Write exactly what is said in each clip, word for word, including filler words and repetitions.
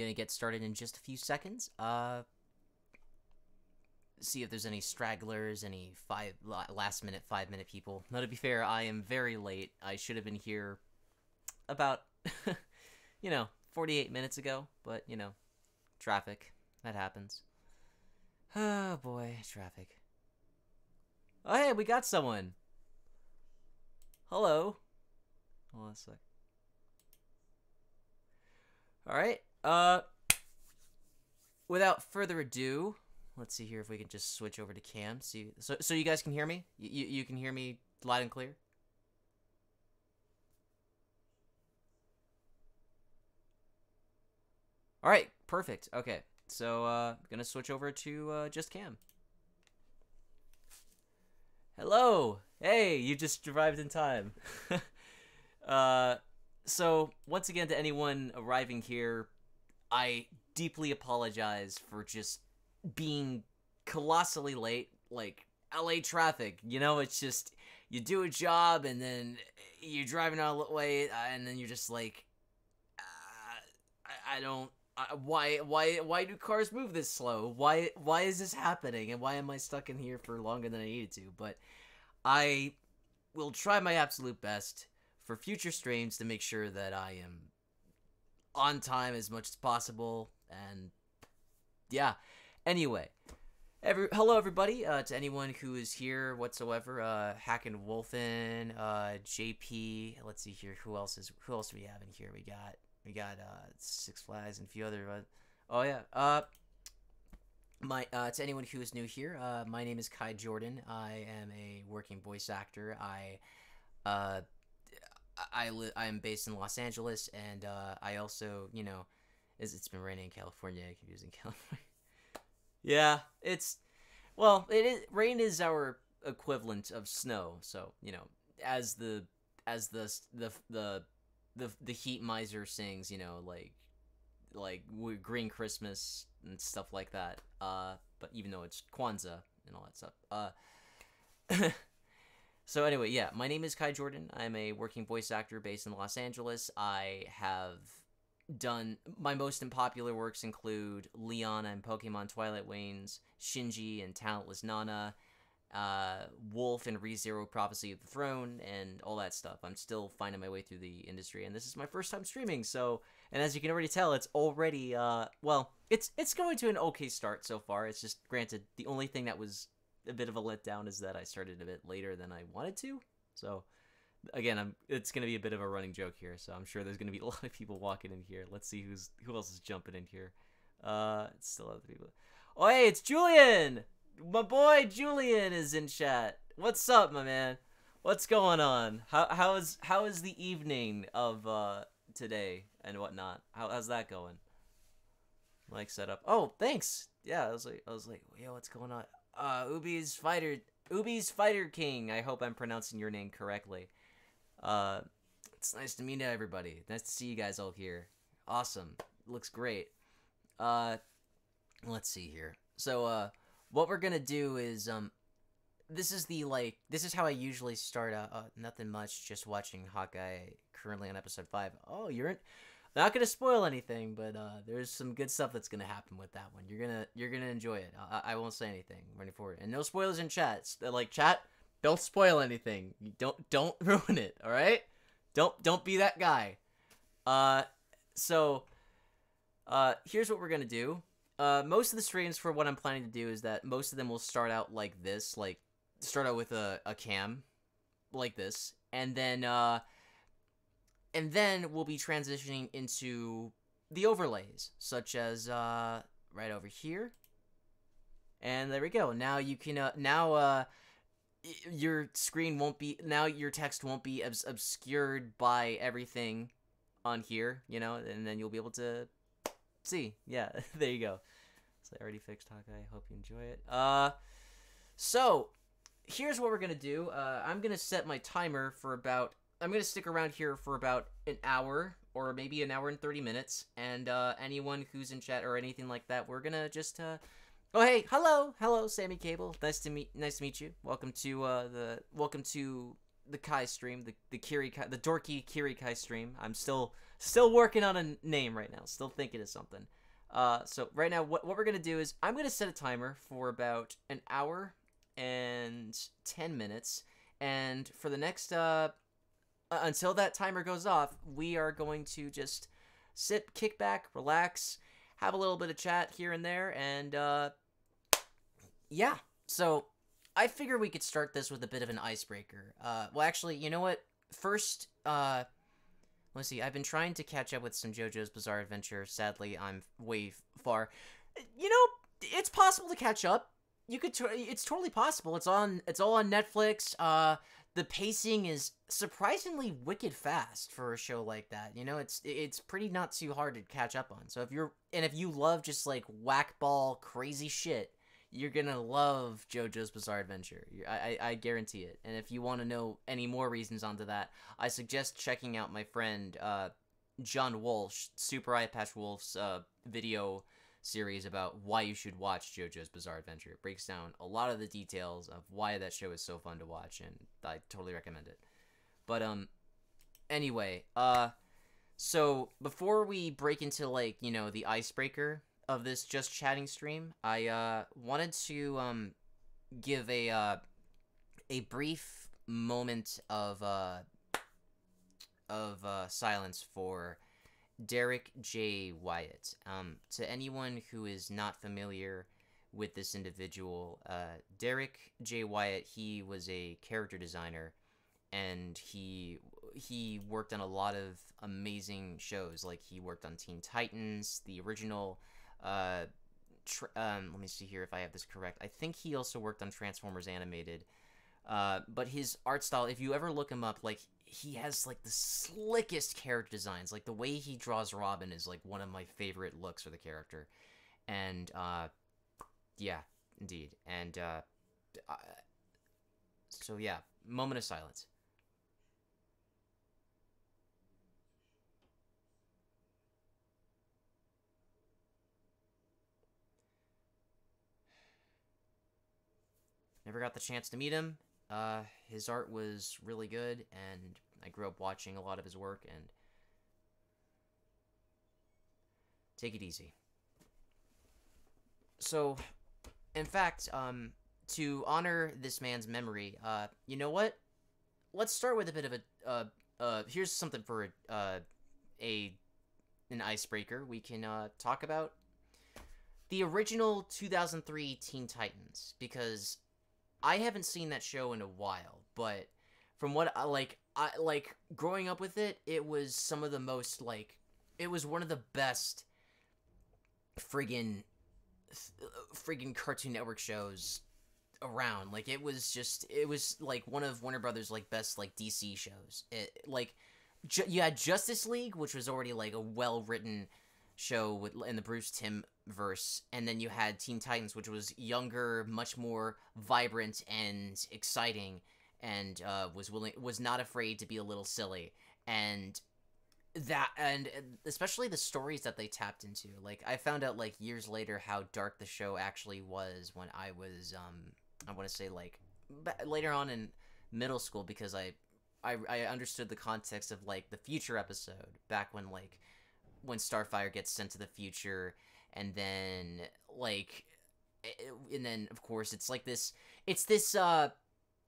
Gonna get started in just a few seconds. Uh, see if there's any stragglers, any five last minute, five minute people. Now, to be fair, I am very late. I should have been here about, you know, forty-eight minutes ago, but, you know, traffic. That happens. Oh, boy, traffic. Oh, hey, we got someone. Hello. Hold on a sec. All right. Uh, without further ado, let's see here if we can just switch over to cam. See, so so you guys can hear me. You you, you can hear me loud and clear. All right, perfect. Okay, so uh, I'm gonna switch over to uh, just cam. Hello. Hey, you just arrived in time. uh. So, once again, to anyone arriving here, I deeply apologize for just being colossally late, like, L A traffic, you know, it's just, you do a job, and then you're driving all the way, and then you're just like, uh, I, I don't, I, why, why, why do cars move this slow? Why, why is this happening, and why am I stuck in here for longer than I needed to? But I will try my absolute best for future streams to make sure that I am on time as much as possible. And yeah, anyway, every hello everybody, uh, to anyone who is here whatsoever. uh, Hackin' Wolfen, uh, J P, let's see here, who else is, who else do we have in here? We got, we got, uh, Six Flags and a few other, uh, oh yeah, uh, my, uh, to anyone who is new here, uh, my name is Kai Jordan, I am a working voice actor, I, uh, I li I'm based in Los Angeles, and uh, I also, you know, as it's been raining in California, I keep using California. Yeah, it's, well, it is, rain is our equivalent of snow, so, you know, as the, as the, the, the, the, the heat miser sings, you know, like, like, Green Christmas and stuff like that, uh, but even though it's Kwanzaa and all that stuff, uh, so anyway, yeah, my name is Kai Jordan. I'm a working voice actor based in Los Angeles. I have done, my most unpopular works include Leon and Pokemon Twilight Wings, Shinji and Talentless Nana, uh, Wolf and ReZero Prophecy of the Throne, and all that stuff. I'm still finding my way through the industry, and this is my first time streaming, so, and as you can already tell, it's already, uh, well, it's, it's going to an okay start so far. It's just, granted, the only thing that was a bit of a letdown is that I started a bit later than I wanted to. So, again, I'm, it's going to be a bit of a running joke here. So I'm sure there's going to be a lot of people walking in here. Let's see who's who else is jumping in here. Uh, it's still other people. Oh, hey, it's Julian! My boy Julian is in chat. What's up, my man? What's going on? How how is how is the evening of uh today and whatnot? How, how's that going? Like set up. Oh, thanks. Yeah, I was like I was like, yo, what's going on? Uh, Ubi's Fighter, Ubi's Fighter King. I hope I'm pronouncing your name correctly. Uh, it's nice to meet everybody. Nice to see you guys all here. Awesome. Looks great. Uh, let's see here. So, uh, what we're gonna do is, um, this is the, like, this is how I usually start out. Uh, nothing much, just watching Hawkeye, currently on episode five. Oh, you're in... Not gonna spoil anything, but uh, there's some good stuff that's gonna happen with that one. You're gonna you're gonna enjoy it. I, I won't say anything. I'm ready for it, and no spoilers in chat. Like chat, don't spoil anything. Don't don't ruin it. All right, don't don't be that guy. Uh, so uh, here's what we're gonna do. Uh, most of the streams for what I'm planning to do is that most of them will start out like this, like start out with a a cam, like this, and then uh. And then we'll be transitioning into the overlays, such as uh, right over here. And there we go. Now you can uh, now uh, your screen won't be now your text won't be obs obscured by everything on here, you know. And then you'll be able to see. Yeah, there you go. So I already fixed Hawkeye. I hope you enjoy it. Uh, so here's what we're gonna do. Uh, I'm gonna set my timer for about. I'm going to stick around here for about an hour or maybe an hour and thirty minutes. And uh, anyone who's in chat or anything like that, we're going to just... Uh... Oh, hey, hello. Hello, Sammy Cable. Nice to meet Nice to meet you. Welcome to uh, the welcome to the Kai stream, the the Kiri Kai, the dorky Kiri Kai stream. I'm still still working on a name right now. Still thinking of something. Uh, so right now, what what we're gonna do is I'm gonna set a timer for about an hour and ten minutes, and for the next uh until that timer goes off, we are going to just sit, kick back, relax, have a little bit of chat here and there, and uh, yeah. So I figure we could start this with a bit of an icebreaker. Uh, well, actually, you know what? First, uh, let's see. I've been trying to catch up with some JoJo's Bizarre Adventure. Sadly, I'm way far. You know, it's possible to catch up. You could. It's totally possible. It's on. It's all on Netflix. Uh, the pacing is surprisingly wicked fast for a show like that. You know, it's it's pretty not too hard to catch up on. So if you're and if you love just like whackball crazy shit, you're gonna love JoJo's Bizarre Adventure. I, I, I guarantee it. And if you want to know any more reasons onto that, I suggest checking out my friend uh, John Walsh, Super Eye Patch Wolf's uh, video series about why you should watch JoJo's Bizarre Adventure. It breaks down a lot of the details of why that show is so fun to watch, and I totally recommend it. But um, anyway, uh, so before we break into like you know the icebreaker of this just chatting stream, I uh, wanted to um, give a uh, a brief moment of uh, of uh, silence for Derek J. Wyatt. Um, to anyone who is not familiar with this individual, uh, Derek J. Wyatt, he was a character designer, and he he worked on a lot of amazing shows. Like he worked on Teen Titans, the original. Uh, tr um, let me see here if I have this correct. I think he also worked on Transformers Animated. Uh, but his art style, if you ever look him up, like, he has, like, the slickest character designs. Like, the way he draws Robin is, like, one of my favorite looks for the character. And, uh, yeah, indeed. And, uh, I, so, yeah, moment of silence. Never got the chance to meet him. Uh, his art was really good, and I grew up watching a lot of his work, and take it easy. So, in fact, um, to honor this man's memory, uh, you know what? Let's start with a bit of a, uh, uh, here's something for, a, uh, a, an icebreaker. We can, uh, talk about the original two thousand three Teen Titans, because I haven't seen that show in a while, but from what I like, I like growing up with it, it was some of the most like, it was one of the best friggin' friggin' Cartoon Network shows around. Like it was just, it was like one of Warner Brothers' like best like D C shows. It like ju you had Justice League, which was already like a well-written show with in the Bruce Timm verse, and then you had Teen Titans, which was younger, much more vibrant and exciting, and uh was willing was not afraid to be a little silly, and that and especially the stories that they tapped into. Like I found out like years later how dark the show actually was when I was um I want to say like later on in middle school, because I, I I understood the context of like the future episode back when like when Starfire gets sent to the future. And then, like, and then, of course, it's like this, it's this, uh,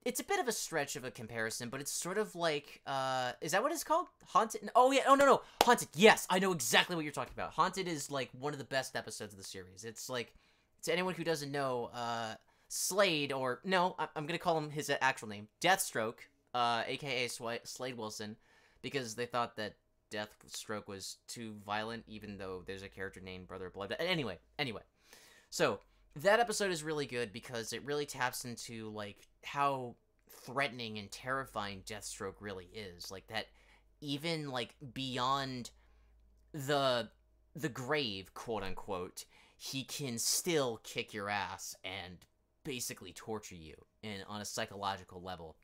it's a bit of a stretch of a comparison, but it's sort of like, uh, is that what it's called? Haunted? Oh, yeah, oh, no, no, Haunted, yes, I know exactly what you're talking about. Haunted is, like, one of the best episodes of the series. It's, like, to anyone who doesn't know, uh, Slade, or, no, I I'm gonna call him his actual name, Deathstroke, uh, a k a. Sw- Slade Wilson, because they thought that Deathstroke was too violent, even though there's a character named Brother Blood. Anyway, anyway. So, that episode is really good because it really taps into, like, how threatening and terrifying Deathstroke really is. Like, that even, like, beyond the the grave, quote-unquote, he can still kick your ass and basically torture you in, on a psychological level.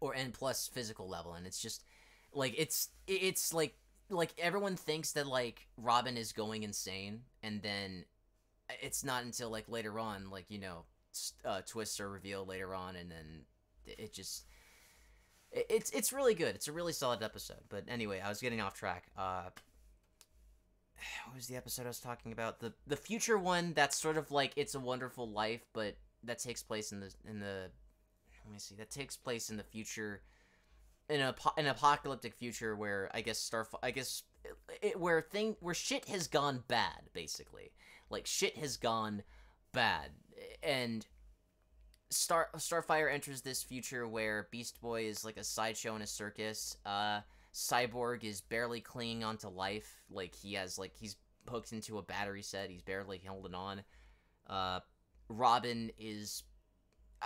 Or, and plus physical level. And it's just... Like, it's, it's, like, like, everyone thinks that, like, Robin is going insane, and then it's not until, like, later on, like, you know, uh, twists are revealed later on, and then it just, It's it's really good. It's a really solid episode. But anyway, I was getting off track. Uh, what was the episode I was talking about? The the future one that's sort of like It's a Wonderful Life, but that takes place in the in the let me see. That takes place in the future, in a an apocalyptic future where I guess Star I guess it, it, where thing where shit has gone bad, basically. Like shit has gone bad, and Star Starfire enters this future where Beast Boy is like a sideshow in a circus. Uh, Cyborg is barely clinging on to life. Like he has like he's hooked into a battery set. He's barely holding on. Uh, Robin is,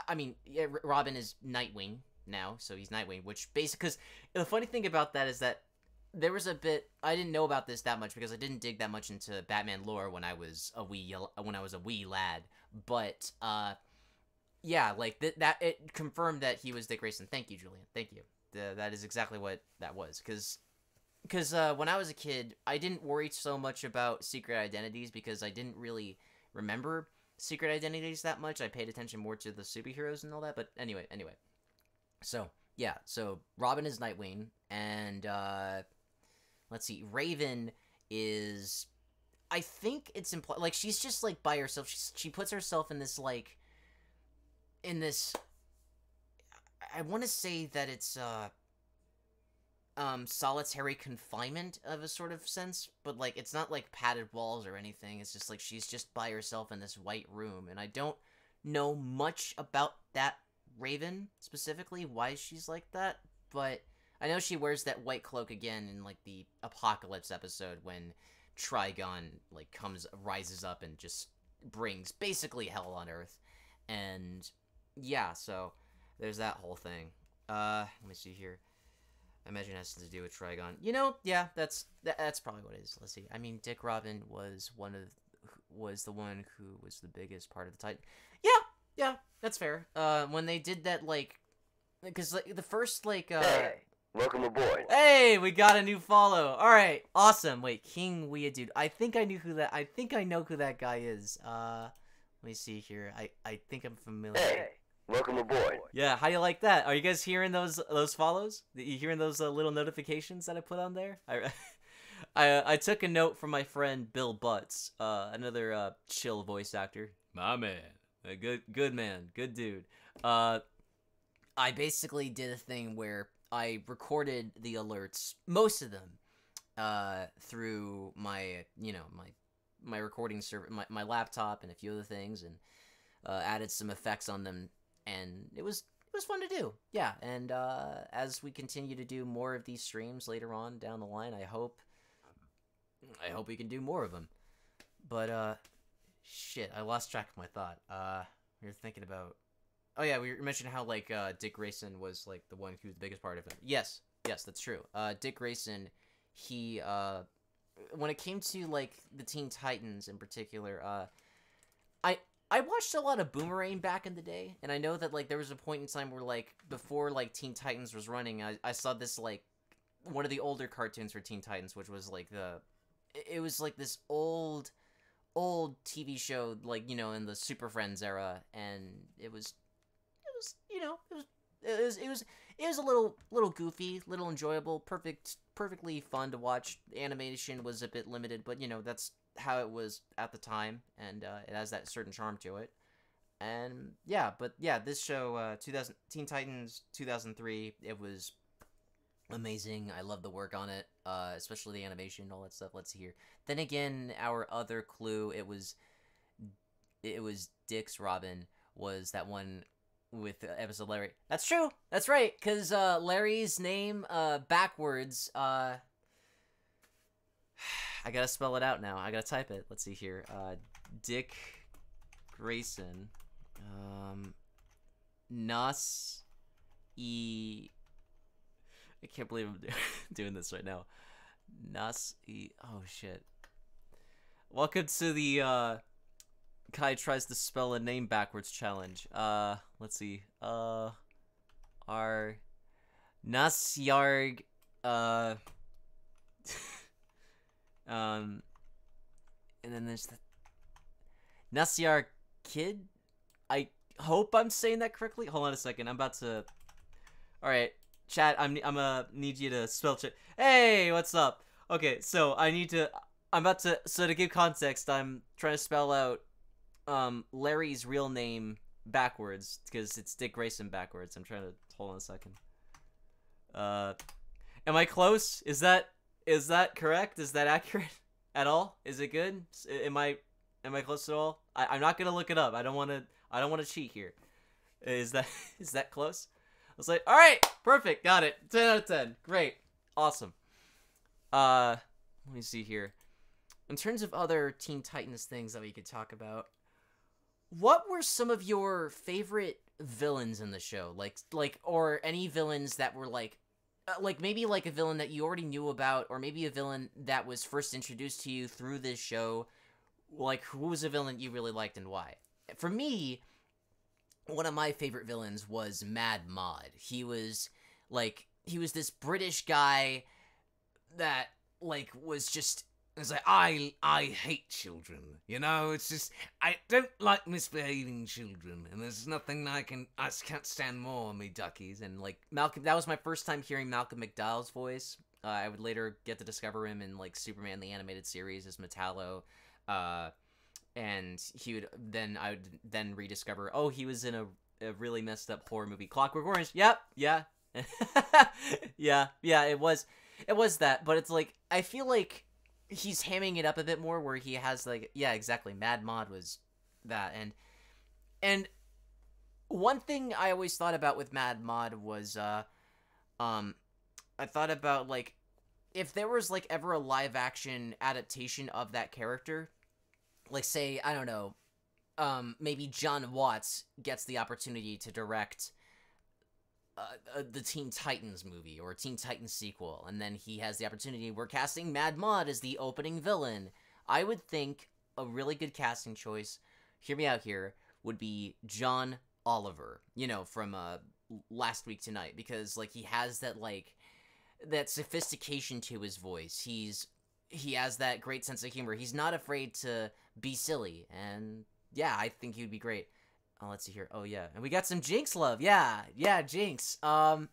I mean, yeah, Robin is Nightwing now, so he's Nightwing. Which basically, because the funny thing about that is that there was a bit I didn't know about this that much because I didn't dig that much into Batman lore when I was a wee when I was a wee lad. But uh. Yeah, like, th that, it confirmed that he was Dick Grayson. Thank you, Julian. Thank you. The, that is exactly what that was. Because cause, uh, when I was a kid, I didn't worry so much about secret identities because I didn't really remember secret identities that much. I paid attention more to the superheroes and all that. But anyway, anyway. So, yeah. So, Robin is Nightwing. And, uh, let's see. Raven is, I think it's implied, like, she's just, like, by herself. She, she puts herself in this, like, in this, I want to say that it's uh, um, solitary confinement of a sort of sense, but like it's not like padded walls or anything. It's just like she's just by herself in this white room, and I don't know much about that Raven specifically, why she's like that, but I know she wears that white cloak again in like the Apocalypse episode when Trigon like comes rises up and just brings basically hell on Earth, and yeah, so there's that whole thing. Uh, let me see here. I imagine it has to do with Trigon. You know, yeah, that's that, that's probably what it is. Let's see. I mean, Dick Robin was one of was the one who was the biggest part of the Titan. Yeah, yeah, that's fair. Uh, when they did that, like, because like the first like. Uh, hey, welcome aboard. Hey, we got a new follow. All right, awesome. Wait, King Weird Dude. I think I knew who that. I think I know who that guy is. Uh. Let me see here. I, I think I'm familiar. Hey, welcome aboard. Yeah, how do you like that? Are you guys hearing those those follows? Are you hearing those uh, little notifications that I put on there? I, I I took a note from my friend Bill Butts, uh, another uh, chill voice actor. My man, a good good man, good dude. Uh, I basically did a thing where I recorded the alerts, most of them, uh, through my you know my. my recording server, my, my laptop, and a few other things, and uh, added some effects on them, and it was it was fun to do. Yeah, and uh, as we continue to do more of these streams later on down the line, I hope I hope we can do more of them. But uh, shit, I lost track of my thought. Uh, we were thinking about, oh yeah, we mentioned how like uh, Dick Grayson was like the one who was the biggest part of it. Yes, yes, that's true. Uh, Dick Grayson, he. Uh, When it came to, like, the Teen Titans in particular, uh, I I watched a lot of Boomerang back in the day, and I know that, like, there was a point in time where, like, before, like, Teen Titans was running, I, I saw this, like, one of the older cartoons for Teen Titans, which was, like, the, it was, like, this old, old T V show, like, you know, in the Super Friends era, and it was, it was, you know, it was, it was, it was, it was a little, little goofy, little enjoyable, perfect, perfectly fun to watch. Animation was a bit limited, but, you know, that's how it was at the time, and uh, it has that certain charm to it. And, yeah, but, yeah, this show, uh, two thousand, Teen Titans two thousand three, it was amazing. I love the work on it, uh, especially the animation and all that stuff. Let's see here. Then again, our other clue, it was, it was Dick's Robin was that one with episode Larry. That's true. That's right. Because uh, Larry's name uh, backwards. Uh, I got to spell it out now. I got to type it. Let's see here. Uh, Dick Grayson. Um, Nas E. I can't believe I'm doing this right now. Nas E. Oh, shit. Welcome to the... Uh, Kai tries to spell a name backwards challenge. Uh, let's see. Uh, R. Nasyarg. Uh. um. And then there's the. Nasyar Kid? I hope I'm saying that correctly. Hold on a second. I'm about to. Alright. Chat, I'm I'm uh need you to spell check. Hey, what's up? Okay, so I need to. I'm about to. So to give context, I'm trying to spell out um Larry's real name backwards because it's Dick Grayson backwards. I'm trying to hold on a second. Uh, am I close? Is that is that correct? Is that accurate at all? Is it good? Am I am I close at all? I, I'm not gonna look it up. I don't want to. I don't want to cheat here. Is that is that close? I was like, all right, perfect, got it. ten out of ten, great, awesome. Uh, let me see here. In terms of other Teen Titans things that we could talk about, what were some of your favorite villains in the show? Like, like, or any villains that were like, like maybe like a villain that you already knew about, or maybe a villain that was first introduced to you through this show. Like, who was a villain you really liked and why? For me, one of my favorite villains was Mad Mod. He was, like, he was this British guy that, like, was just, was like, I, I hate children, you know? It's just, I don't like misbehaving children, and there's nothing I can, I can't stand more on me duckies. And, like, Malcolm, that was my first time hearing Malcolm McDowell's voice. Uh, I would later get to discover him in, like, Superman the Animated Series as Metallo, uh... and he would then I would then rediscover, oh, he was in a, a really messed up horror movie, Clockwork Orange. Yep, yeah, yeah, yeah. It was, it was that. But it's like I feel like he's hamming it up a bit more, where he has like, yeah, exactly. Mad Mod was that, and and one thing I always thought about with Mad Mod was, uh, um, I thought about like if there was like ever a live action adaptation of that character. Like, say, I don't know, um, maybe John Watts gets the opportunity to direct uh, the Teen Titans movie or a Teen Titans sequel, and then he has the opportunity. We're casting Mad Mod as the opening villain. I would think a really good casting choice, hear me out here, would be John Oliver, you know, from uh, Last Week Tonight, because, like, he has that, like, that sophistication to his voice. He's... He has that great sense of humor. He's not afraid to be silly. And, yeah, I think he would be great. Oh, let's see here. Oh, yeah. And we got some Jinx love. Yeah. Yeah, Jinx. Um,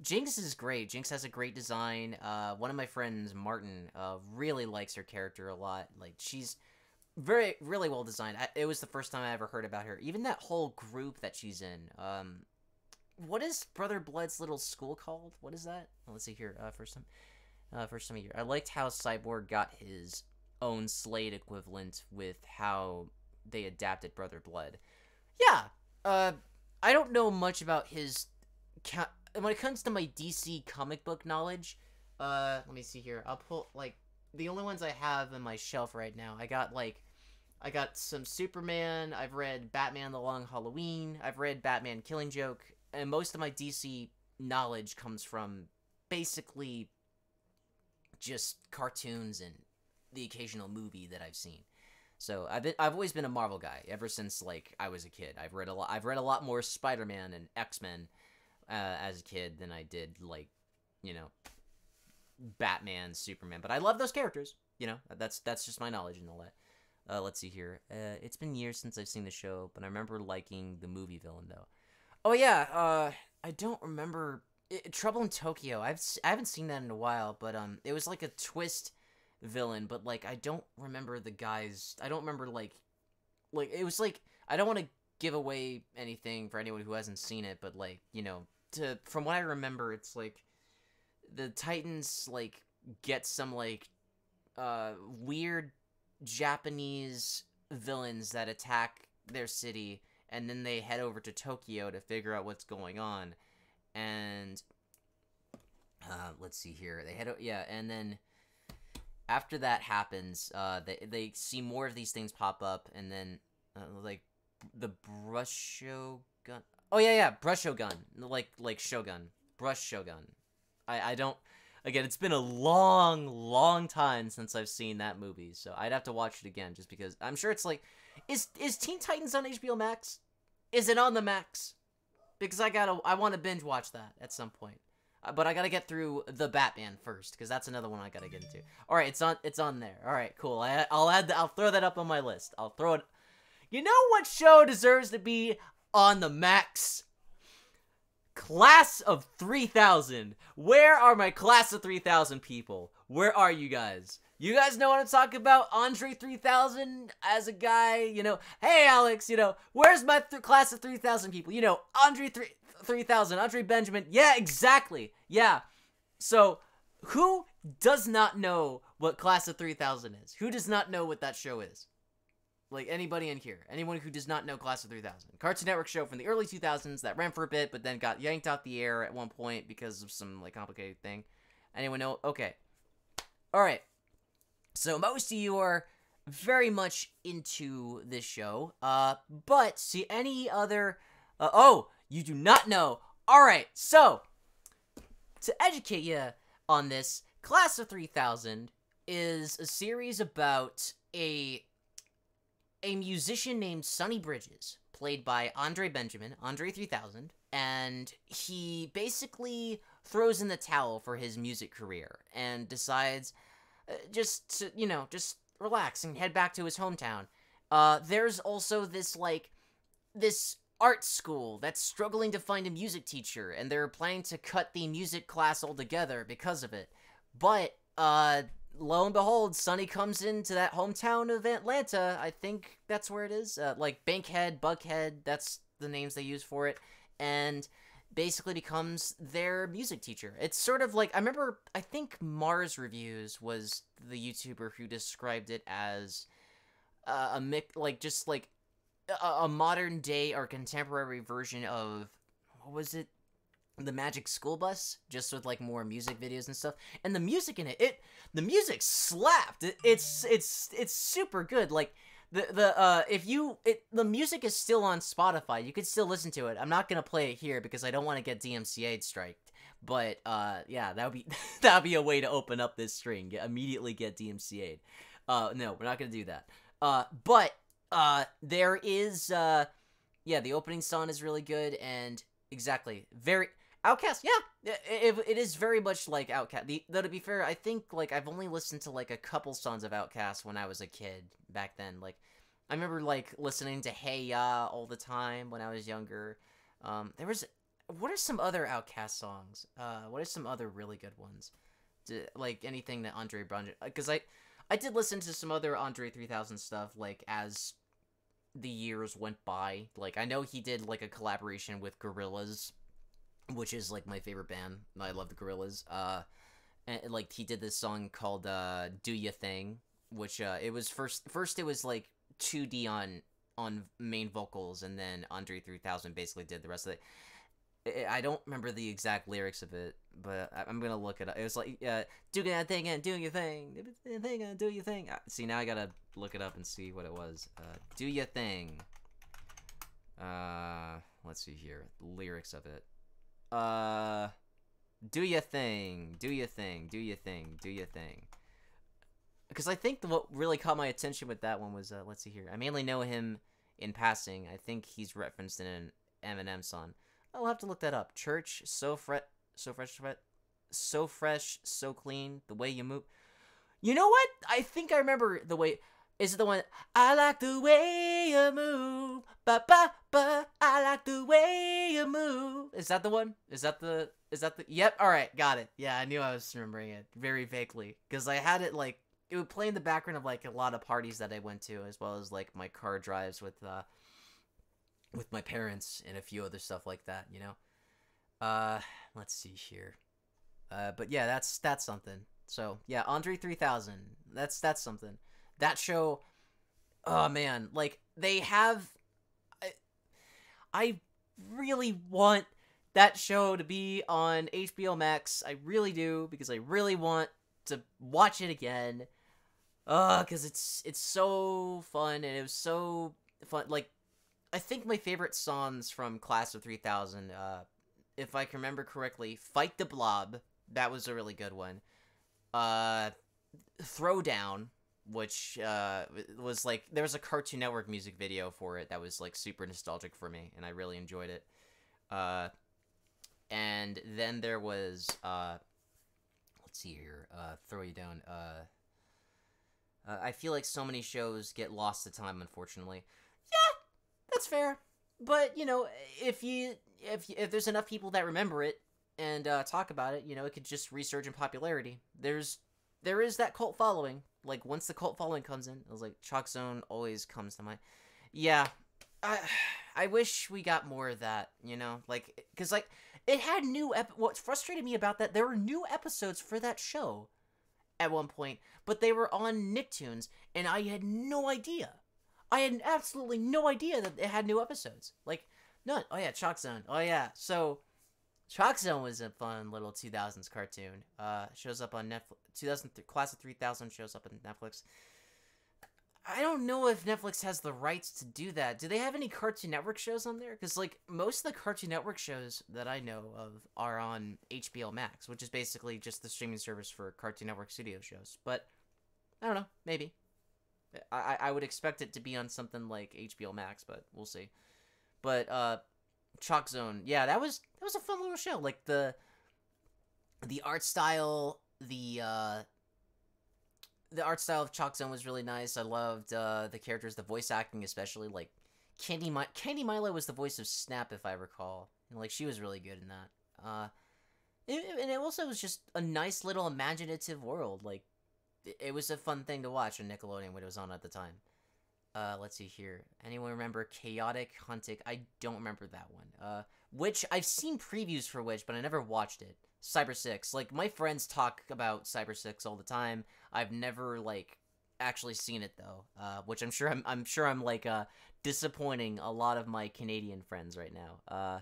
Jinx is great. Jinx has a great design. Uh, one of my friends, Martin, uh, really likes her character a lot. Like, she's very, really well designed. I, it was the first time I ever heard about her. Even that whole group that she's in. Um, what is Brother Blood's little school called? What is that? Oh, let's see here. Uh, first time... Uh, for some of you. I liked how Cyborg got his own Slade equivalent with how they adapted Brother Blood. Yeah, uh, I don't know much about his... Ca when it comes to my D C comic book knowledge, uh, let me see here. I'll pull, like, the only ones I have in my shelf right now. I got, like, I got some Superman, I've read Batman The Long Halloween, I've read Batman Killing Joke, and most of my D C knowledge comes from basically... just cartoons and the occasional movie that I've seen. So I've been, I've always been a Marvel guy ever since like I was a kid. I've read a lot. I've read a lot more Spider-Man and X-Men uh, as a kid than I did like, you know, Batman, Superman. But I love those characters. You know, that's that's just my knowledge and all that. Uh, let's see here. Uh, it's been years since I've seen the show, but I remember liking the movie villain though. Oh yeah, uh, I don't remember. Trouble in Tokyo. I've I haven't seen that in a while, but um, it was like a twist villain. But like, I don't remember the guys. I don't remember like, like it was like I don't want to give away anything for anyone who hasn't seen it. But like, you know, to from what I remember, it's like the Titans like get some like uh weird Japanese villains that attack their city, and then they head over to Tokyo to figure out what's going on. And uh, let's see here. They head, yeah, and then after that happens, uh, they they see more of these things pop up, and then uh, like the Brush Shogun. Oh yeah, yeah, Brush Shogun, like like Shogun, Brush Shogun. I I don't. Again, it's been a long, long time since I've seen that movie, so I'd have to watch it again just because I'm sure it's like, is is Teen Titans on H B O Max? Is it on the Max? Because I gotta, I want to binge watch that at some point, uh, but I gotta get through the Batman first, because that's another one I gotta get into. All right, it's on, it's on there. All right, cool. I, I'll add, the, I'll throw that up on my list. I'll throw it. You know what show deserves to be on the Max? Class of three thousand. Where are my Class of three thousand people? Where are you guys? You guys know what I'm talking about? Andre three thousand as a guy, you know, hey Alex, you know, where's my th Class of three thousand people? You know, Andre three thousand, Andre Benjamin. Yeah, exactly. Yeah. So, who does not know what Class of three thousand is? Who does not know what that show is? Like, anybody in here. Anyone who does not know Class of three thousand. Cartoon Network show from the early two thousands that ran for a bit, but then got yanked off the air at one point because of some, like, complicated thing. Anyone know? Okay. All right. So most of you are very much into this show, uh, but see any other, uh, oh, you do not know. All right, so to educate you on this, Class of three thousand is a series about a, a musician named Sonny Bridges, played by Andre Benjamin, Andre three thousand, and he basically throws in the towel for his music career and decides... Uh, just, to, you know, just relax and head back to his hometown. Uh, there's also this, like, this art school that's struggling to find a music teacher, and they're planning to cut the music class altogether because of it. But, uh, lo and behold, Sonny comes into that hometown of Atlanta, I think that's where it is, uh, like, Bankhead, Buckhead, that's the names they use for it, and... basically becomes their music teacher. It's sort of like, I remember, I think Mars Reviews was the YouTuber who described it as uh, a mix, like, just like a, a modern day or contemporary version of, what was it? The Magic School Bus, just with like more music videos and stuff. And the music in it, it, the music slapped. It, it's, it's, it's super good. Like, The, the, uh, if you, it, the music is still on Spotify, you can still listen to it. I'm not gonna play it here because I don't want to get D M C A'd striked, but, uh, yeah, that would be, that would be a way to open up this stream, get, immediately get D M C A'd. Uh, no, we're not gonna do that. Uh, but, uh, there is, uh, yeah, the opening song is really good, and, exactly, very, Outkast, yeah, it, it is very much like Outkast. The, though, to be fair, I think, like, I've only listened to, like, a couple songs of Outkast when I was a kid back then. Like, I remember, like, listening to Hey Ya all the time when I was younger. Um, there was, what are some other Outkast songs? Uh, what are some other really good ones? Did, like, anything that Andre Brunge, because I, I did listen to some other Andre three thousand stuff, like, as the years went by. Like, I know he did, like, a collaboration with Gorillaz, which is, like, my favorite band. I love the Gorillaz. Uh, and, like, he did this song called, uh, Do Ya Thing, which, uh, it was first, first it was, like, two D on, on main vocals, and then Andre three thousand basically did the rest of it. I don't remember the exact lyrics of it, but I'm gonna look it up. It was like, uh, do that thing and do your thing, do thing and do your thing. See, now I gotta look it up and see what it was. Uh, Do Ya Thing. Uh, let's see here. Lyrics of it. Uh, do your thing, do your thing, do your thing, do your thing. Because I think what really caught my attention with that one was, uh, let's see here. I mainly know him in passing. I think he's referenced in an Eminem song. I'll have to look that up. Church, so fresh, so fresh, so fresh, so clean, the way you move. You know what? I think I remember the way... Is it the one, I like the way you move, ba ba ba, I like the way you move. Is that the one? Is that the, is that the, yep, alright, got it. Yeah, I knew I was remembering it very vaguely, because I had it, like, it would play in the background of, like, a lot of parties that I went to, as well as, like, my car drives with, uh, with my parents, and a few other stuff like that, you know? Uh, let's see here. Uh, but yeah, that's, that's something. So, yeah, Andre three thousand, that's, that's something. That show, oh man, like, they have, I, I really want that show to be on H B O Max, I really do, because I really want to watch it again, uh, because it's, it's so fun, and it was so fun, like, I think my favorite songs from Class of three thousand, uh, if I can remember correctly, Fight the Blob, that was a really good one, uh, Throwdown, which uh was like, there was a Cartoon Network music video for it that was like super nostalgic for me, and I really enjoyed it. Uh and then there was uh let's see here, uh Throw You Down. Uh, uh I feel like so many shows get lost to time, unfortunately. Yeah, that's fair. But, you know, if you if if there's enough people that remember it and uh, talk about it, you know, it could just resurge in popularity. There's there is that cult following. Like, once the cult following comes in, I was like, Chalk Zone always comes to mind. Yeah, I I wish we got more of that. You know, like, because like it had new. Ep what frustrated me about that, there were new episodes for that show at one point, but they were on Nicktoons, and I had no idea. I had absolutely no idea that it had new episodes. Like, none. Oh, yeah, Chalk Zone. Oh, yeah. So, Chalk Zone was a fun little two thousands cartoon. Uh, shows up on Netflix. two thousand three, Class of three thousand shows up on Netflix. I don't know if Netflix has the rights to do that. Do they have any Cartoon Network shows on there? Because, like, most of the Cartoon Network shows that I know of are on H B O Max, which is basically just the streaming service for Cartoon Network studio shows. But, I don't know. Maybe. I, I would expect it to be on something like H B O Max, but we'll see. But uh, Chalk Zone, yeah, that was that was a fun little show. Like the the art style, the uh, the art style of Chalk Zone was really nice. I loved uh, the characters, the voice acting especially. Like Candy Mi Candy Milo was the voice of Snap, if I recall, and like she was really good in that. Uh, it, and it also was just a nice little imaginative world, like. It was a fun thing to watch on Nickelodeon when it was on at the time. Uh, let's see here. Anyone remember Chaotic Hunting? I don't remember that one. Uh, Witch, I've seen previews for Witch, but I never watched it. Cyber Six. Like, my friends talk about Cyber Six all the time. I've never, like, actually seen it, though. Uh, which I'm sure I'm, I'm sure I'm, like, uh, disappointing a lot of my Canadian friends right now. Uh,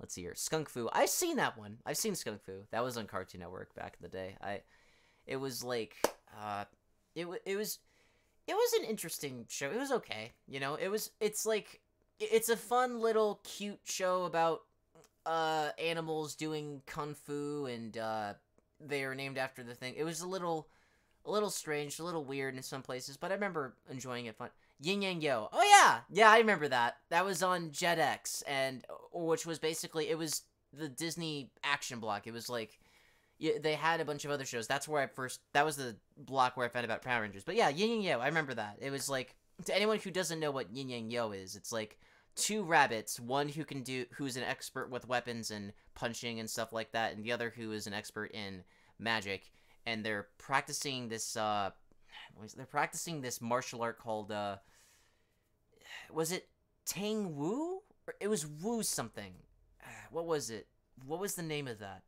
let's see here. Skunk Fu. I've seen that one. I've seen Skunk Fu. That was on Cartoon Network back in the day. I... It was like, uh, it w it was, it was an interesting show. It was okay, you know. It was, it's like, it's a fun little cute show about uh animals doing kung fu, and uh, they are named after the thing. It was a little, a little strange, a little weird in some places, but I remember enjoying it. Fun. Yin Yang Yo. Oh yeah, yeah, I remember that. That was on Jetix, and which was basically it was the Disney action block. It was like. Yeah, they had a bunch of other shows. That's where I first... That was the block where I found about Power Rangers. But yeah, Yin Yang Yo, I remember that. It was like... To anyone who doesn't know what Yin Yang Yo is, it's like two rabbits. One who can do... Who's an expert with weapons and punching and stuff like that. And the other who is an expert in magic. And they're practicing this, uh... They're practicing this martial art called, uh... Was it Tang Wu? It was Wu something. What was it? What was the name of that?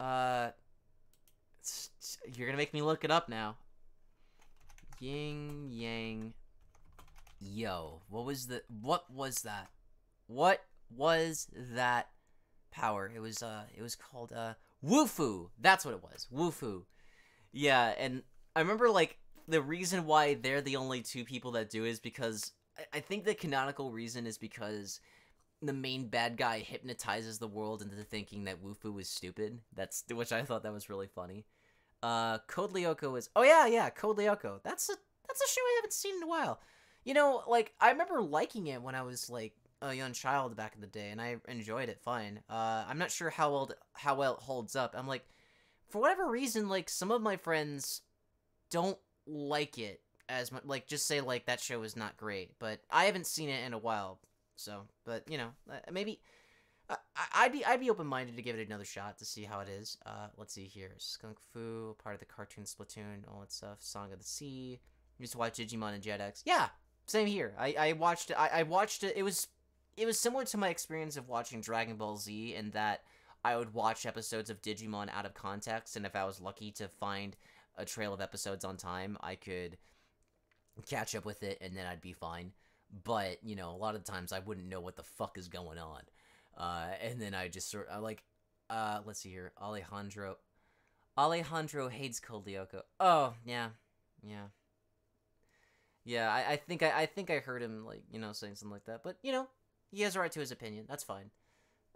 Uh, you're gonna make me look it up now. Yin Yang Yo. What was the, what was that? What was that power? It was, uh, it was called, uh, Woo Foo. That's what it was. Woo Foo. Yeah, and I remember, like, the reason why they're the only two people that do is because, I, I think the canonical reason is because the main bad guy hypnotizes the world into thinking that Woo Foo is stupid. That's which I thought that was really funny. Uh, Code Lyoko is oh yeah yeah Code Lyoko. That's a that's a show I haven't seen in a while. You know, like I remember liking it when I was like a young child back in the day, and I enjoyed it fine. Uh, I'm not sure how old how well it holds up. I'm like, for whatever reason, like some of my friends don't like it as much. Like just say like that show is not great, but I haven't seen it in a while. So, but you know, maybe uh, I'd be I'd be open minded to give it another shot to see how it is. Uh, let's see here, Skunk Fu, part of the cartoon Splatoon, all that stuff. Song of the Sea. Used to watch Digimon and Jetix. Yeah, same here. I I watched I I watched it. It was it was similar to my experience of watching Dragon Ball Z, in that I would watch episodes of Digimon out of context, and if I was lucky to find a trail of episodes on time, I could catch up with it, and then I'd be fine. But, you know, a lot of times I wouldn't know what the fuck is going on. Uh, and then I just sort of, like, uh, let's see here. Alejandro. Alejandro hates Code Lyoko. Oh, yeah. Yeah. Yeah, I, I think I, I think I heard him, like, you know, saying something like that. But, you know, he has a right to his opinion. That's fine.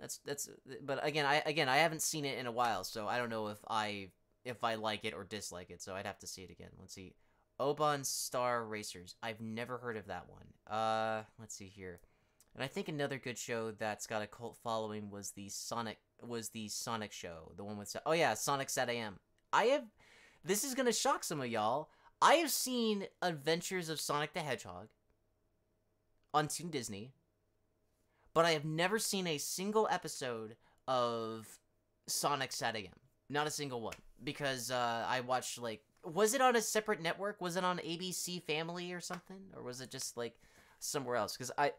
That's, that's, but again, I, again, I haven't seen it in a while. So I don't know if I, if I like it or dislike it. So I'd have to see it again. Let's see. Oban Star Racers. I've never heard of that one. Uh, let's see here. And I think another good show that's got a cult following was the Sonic was the Sonic show. The one with Oh yeah, Sonic Sat A M. I have This is going to shock some of y'all. I have seen Adventures of Sonic the Hedgehog on Toon Disney. but I have never seen a single episode of Sonic Sat A M. Not a single one. Because uh, I watched, like... Was it on a separate network? Was it on A B C Family or something? Or was it just, like, somewhere else? Because I...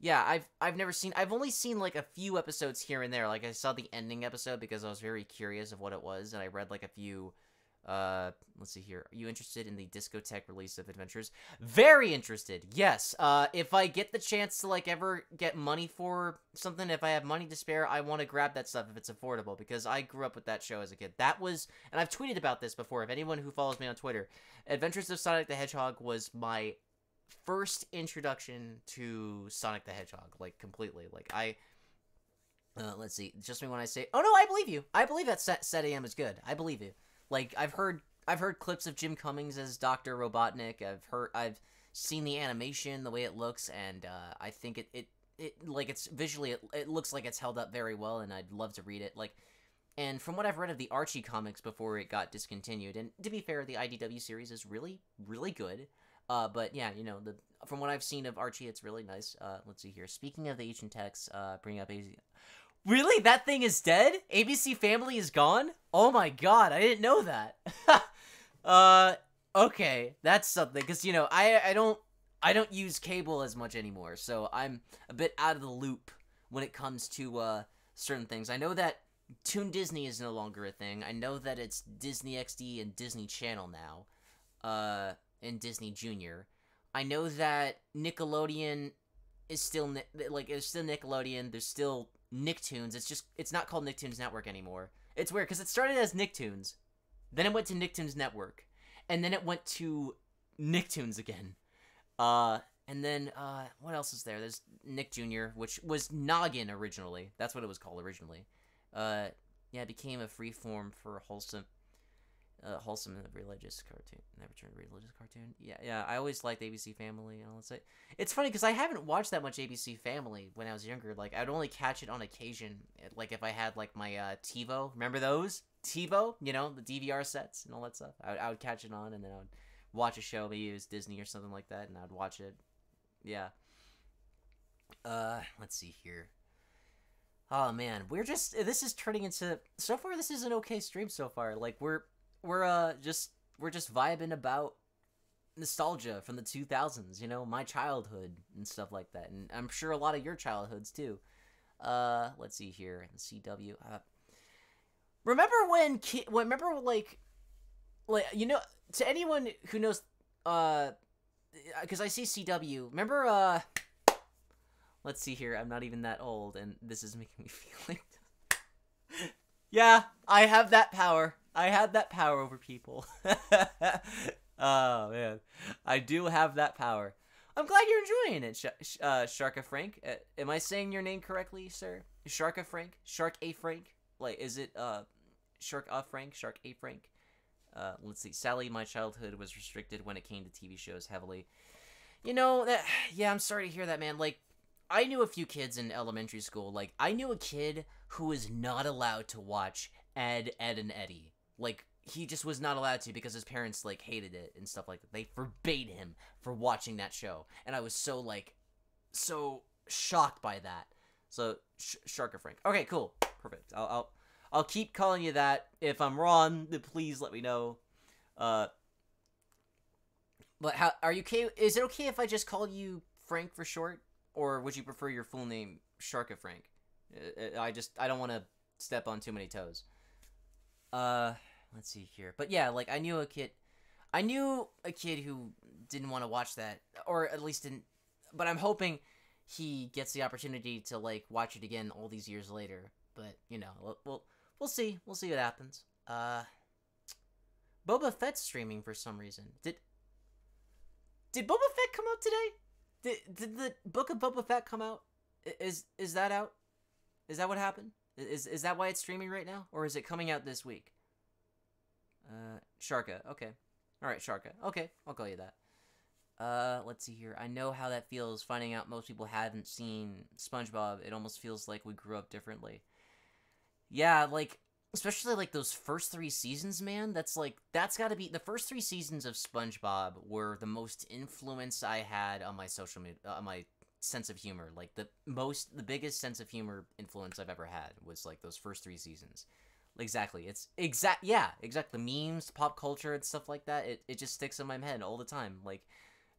Yeah, I've I've never seen... I've only seen, like, a few episodes here and there. Like, I saw the ending episode because I was very curious of what it was. And I read, like, a few... Uh, let's see here. Are you interested in the discotheque release of Adventures? Very interested, yes. Uh, if I get the chance to, like, ever get money for something, if I have money to spare, I want to grab that stuff if it's affordable, because I grew up with that show as a kid. That was, and I've tweeted about this before, if anyone who follows me on Twitter, Adventures of Sonic the Hedgehog was my first introduction to Sonic the Hedgehog, like, completely. Like, I... Uh, let's see. Just me when I say, oh, no, I believe you. I believe that Sat A M is good. I believe you. Like, I've heard, I've heard clips of Jim Cummings as Doctor Robotnik. I've heard, I've seen the animation, the way it looks, and uh, I think it, it, it, like, it's visually, it, it looks like it's held up very well, and I'd love to read it. Like, and from what I've read of the Archie comics before it got discontinued, and to be fair, the I D W series is really, really good. Uh, but yeah, you know, the from what I've seen of Archie, it's really nice. Uh, let's see here. Speaking of the ancient texts, uh, bring up A Z. Really? That thing is dead? A B C Family is gone? Oh my god, I didn't know that. uh, okay, that's something, because, you know, I, I don't I don't use cable as much anymore, so I'm a bit out of the loop when it comes to uh, certain things. I know that Toon Disney is no longer a thing. I know that it's Disney X D and Disney Channel now, uh, and Disney Junior I know that Nickelodeon is still, like, it's still Nickelodeon, there's still... Nicktoons. It's just, it's not called Nicktoons Network anymore. It's weird, because it started as Nicktoons, then it went to Nicktoons Network, and then it went to Nicktoons again. Uh, and then, uh, what else is there? There's Nick Junior, which was Noggin originally. That's what it was called originally. Uh, yeah, it became a freeform for wholesome, uh, wholesome and religious cartoon. Never turned religious cartoon. Yeah, yeah, I always liked A B C Family, and all that. It's funny, because I haven't watched that much A B C Family when I was younger. Like, I'd only catch it on occasion, like, if I had, like, my, uh, TiVo. Remember those? TiVo? You know, the D V R sets and all that stuff. I would, I would catch it on, and then I would watch a show, maybe it was Disney or something like that, and I'd watch it. Yeah. Uh, let's see here. Oh, man, we're just, this is turning into, so far, this is an okay stream so far. Like, we're, We're uh just we're just vibing about nostalgia from the two thousands, you know, my childhood and stuff like that, and I'm sure a lot of your childhoods too. Uh, let's see here, the C W. Uh, remember when? Ki remember like, like you know, to anyone who knows, uh, because I see C W. Remember? Uh, let's see here. I'm not even that old, and this is making me feel like. Yeah, I have that power. I had that power over people. Oh, man. I do have that power. I'm glad you're enjoying it, Sh Sh uh, Sharka Frank. Uh, am I saying your name correctly, sir? Sharka Frank? Shark A Frank? Like, is it uh, Shark A Frank? Shark A Frank? Uh, let's see. Sally, my childhood was restricted when it came to T V shows heavily. You know, that, yeah, I'm sorry to hear that, man. Like, I knew a few kids in elementary school. Like, I knew a kid who was not allowed to watch Ed, Ed, and Eddie. Like, he just was not allowed to because his parents, like, hated it and stuff like that. They forbade him for watching that show. And I was so, like, so shocked by that. So, Sh Sharka Frank. Okay, cool. Perfect. I'll, I'll, I'll keep calling you that. If I'm wrong, please let me know. Uh, but how, are you okay? Is it okay if I just call you Frank for short? Or would you prefer your full name, Sharka Frank? I just, I don't want to step on too many toes. Uh... Let's see here. But yeah, like, I knew a kid... I knew a kid who didn't want to watch that, or at least didn't... But I'm hoping he gets the opportunity to, like, watch it again all these years later. But, you know, we'll, we'll, we'll see. We'll see what happens. Uh... Boba Fett's streaming for some reason. Did... Did Boba Fett come out today? Did, did the Book of Boba Fett come out? Is, is that out? Is that what happened? Is, is that why it's streaming right now? Or is it coming out this week? Uh, Sharka, okay. Alright, Sharka. Okay, I'll call you that. Uh, let's see here. I know how that feels, finding out most people haven't seen SpongeBob. It almost feels like we grew up differently. Yeah, like, especially, like, those first three seasons, man. That's, like, that's gotta be... The first three seasons of SpongeBob were the most influence I had on my social media... Uh, on my sense of humor. Like, the most, the biggest sense of humor influence I've ever had was, like, those first three seasons. Exactly. It's exact. Yeah, exactly. The memes, pop culture, and stuff like that. It, it just sticks in my head all the time. Like,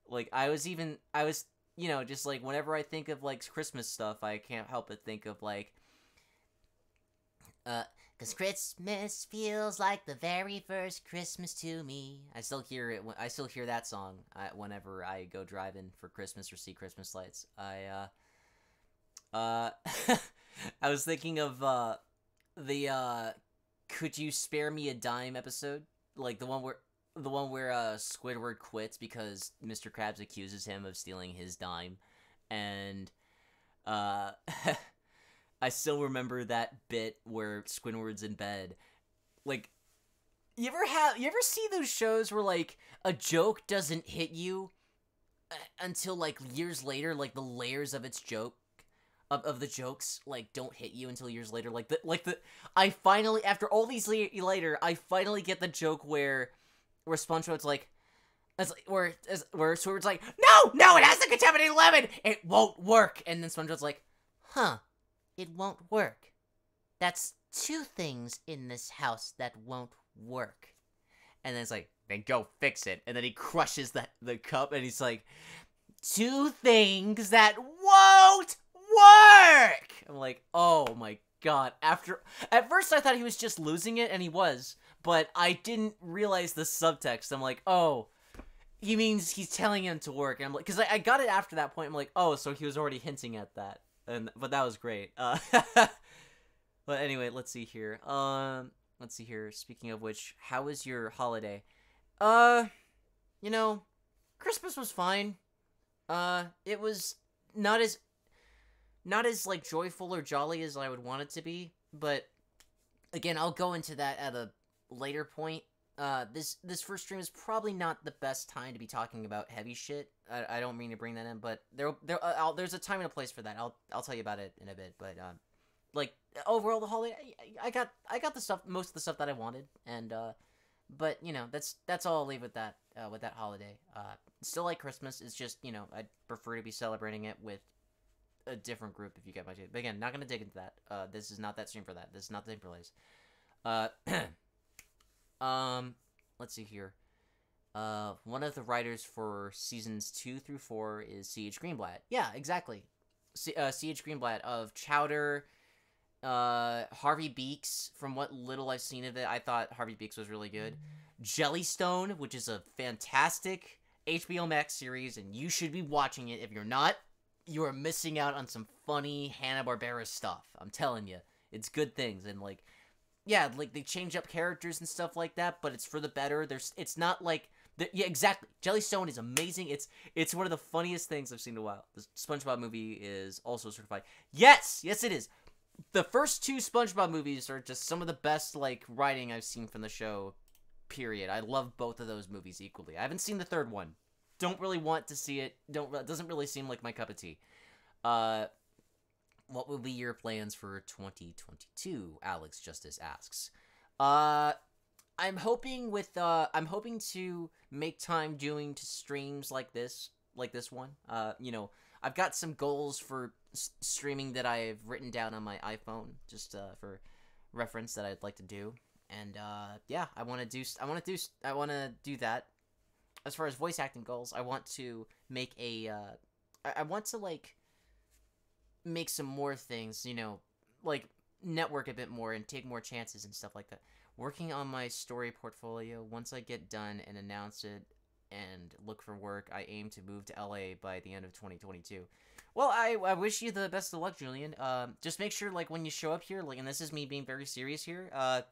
like I was even, I was, you know, just like whenever I think of like Christmas stuff, I can't help but think of like, uh, cause Christmas feels like the very first Christmas to me. I still hear it. I still hear that song I, whenever I go driving for Christmas or see Christmas lights. I, uh, uh, I was thinking of, uh, the, uh, Could You Spare Me a Dime episode? Like the one where the one where uh, Squidward quits because Mister Krabs accuses him of stealing his dime, and uh, I still remember that bit where Squidward's in bed. Like, you ever have you ever see those shows where like a joke doesn't hit you until like years later? Like the layers of its joke. Of, of the jokes, like, don't hit you until years later. Like, the, like the, I finally, after all these le later, I finally get the joke where, where SpongeBob's like, as, where, as, where Squidward's like, no, no, it has the contaminated lemon! It won't work! And then SpongeBob's like, huh, it won't work. That's two things in this house that won't work. And then it's like, then go fix it. And then he crushes the, the cup, and he's like, two things that won't work! I'm like, oh my god. After, at first I thought he was just losing it, and he was, but I didn't realize the subtext. I'm like, oh, he means he's telling him to work. And I'm like, because I, I got it after that point. I'm like, oh, so he was already hinting at that. And but that was great. Uh, but anyway, let's see here. Um, let's see here. Speaking of which, how was your holiday? Uh, you know, Christmas was fine. Uh, it was not as Not as, like, joyful or jolly as I would want it to be, but, again, I'll go into that at a later point. Uh, this this first stream is probably not the best time to be talking about heavy shit. I, I don't mean to bring that in, but there, there uh, I'll, there's a time and a place for that. I'll I'll tell you about it in a bit, but, um, like, overall, the holiday, I, I got I got the stuff, most of the stuff that I wanted, and, uh, but, you know, that's, that's all I'll leave with that, uh, with that holiday. Uh, still like Christmas, it's just, you know, I'd prefer to be celebrating it with a different group, if you get my idea. But again, not gonna dig into that. Uh, this is not that stream for that. This is not the thing for Lays. Uh, um, let's see here. Uh, one of the writers for seasons two through four is C H Greenblatt. Yeah, exactly. C uh, C H Greenblatt of Chowder, uh, Harvey Beaks. From what little I've seen of it, I thought Harvey Beaks was really good. Jellystone, which is a fantastic H B O Max series, and you should be watching it. If you're not, you are missing out on some funny Hanna-Barbera stuff. I'm telling you, it's good things. And like, yeah, like they change up characters and stuff like that, but it's for the better. There's, it's not like, the, yeah, exactly. Jellystone is amazing. It's, it's one of the funniest things I've seen in a while. The SpongeBob movie is also certified. Yes, yes, it is. The first two SpongeBob movies are just some of the best like writing I've seen from the show. Period. I love both of those movies equally. I haven't seen the third one. Don't really want to see it. Don't doesn't really seem like my cup of tea. Uh, what will be your plans for twenty twenty-two? Alex Justice asks. Uh, I'm hoping with uh, I'm hoping to make time doing streams like this, like this one. Uh, you know, I've got some goals for s streaming that I've written down on my iPhone, just uh, for reference that I'd like to do. And uh, yeah, I want to do I want to do I want to do that. As far as voice acting goals, I want to make a, uh, I, I want to, like, make some more things, you know, like, network a bit more and take more chances and stuff like that. Working on my story portfolio, once I get done and announce it and look for work, I aim to move to L A by the end of twenty twenty-two. Well, I, I wish you the best of luck, Julian. Um, just make sure, like, when you show up here, like, and this is me being very serious here, uh,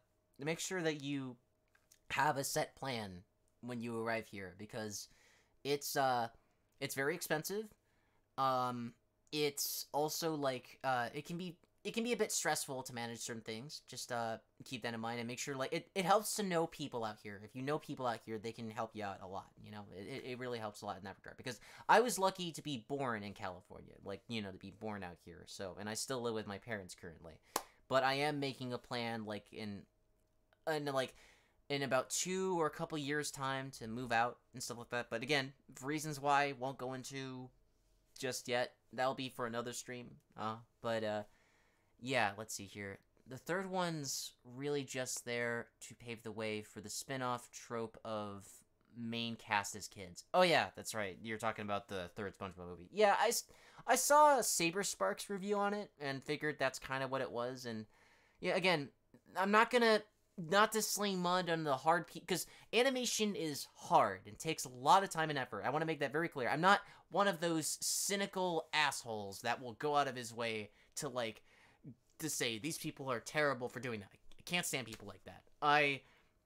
make sure that you have a set plan when you arrive here, because it's uh it's very expensive. Um it's also like uh it can be it can be a bit stressful to manage certain things. Just uh keep that in mind, and make sure, like, it, it helps to know people out here. If you know people out here, they can help you out a lot, you know. It, it really helps a lot in that regard, because I was lucky to be born in California, like, you know, to be born out here. So, and I still live with my parents currently, but I am making a plan, like, in and like in about two or a couple years' time to move out and stuff like that. But again, for reasons why, won't go into just yet. That'll be for another stream. Uh, but uh, yeah, let's see here. The third one's really just there to pave the way for the spin-off trope of main cast as kids. Oh yeah, that's right. You're talking about the third SpongeBob movie. Yeah, I, I saw a Saber Sparks review on it and figured that's kind of what it was. And yeah, again, I'm not gonna not to sling mud on the hard pe- because animation is hard and takes a lot of time and effort. I want to make that very clear. I'm not one of those cynical assholes that will go out of his way to like to say these people are terrible for doing that. I can't stand people like that. I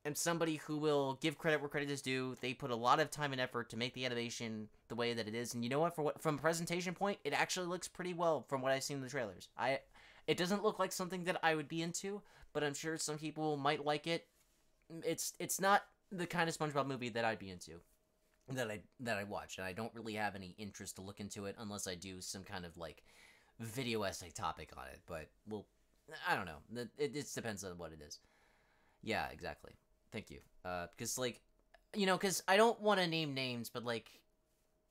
am somebody who will give credit where credit is due. They put a lot of time and effort to make the animation the way that it is, and you know what? For what, from a presentation point, it actually looks pretty well from what I've seen in the trailers. I. It doesn't look like something that I would be into, but I'm sure some people might like it. It's it's not the kind of SpongeBob movie that I'd be into, that I that I watch, and I don't really have any interest to look into it unless I do some kind of like video essay topic on it. But well, I don't know. It it, it depends on what it is. Yeah, exactly. Thank you. Uh, because like, you know, because I don't want to name names, but like,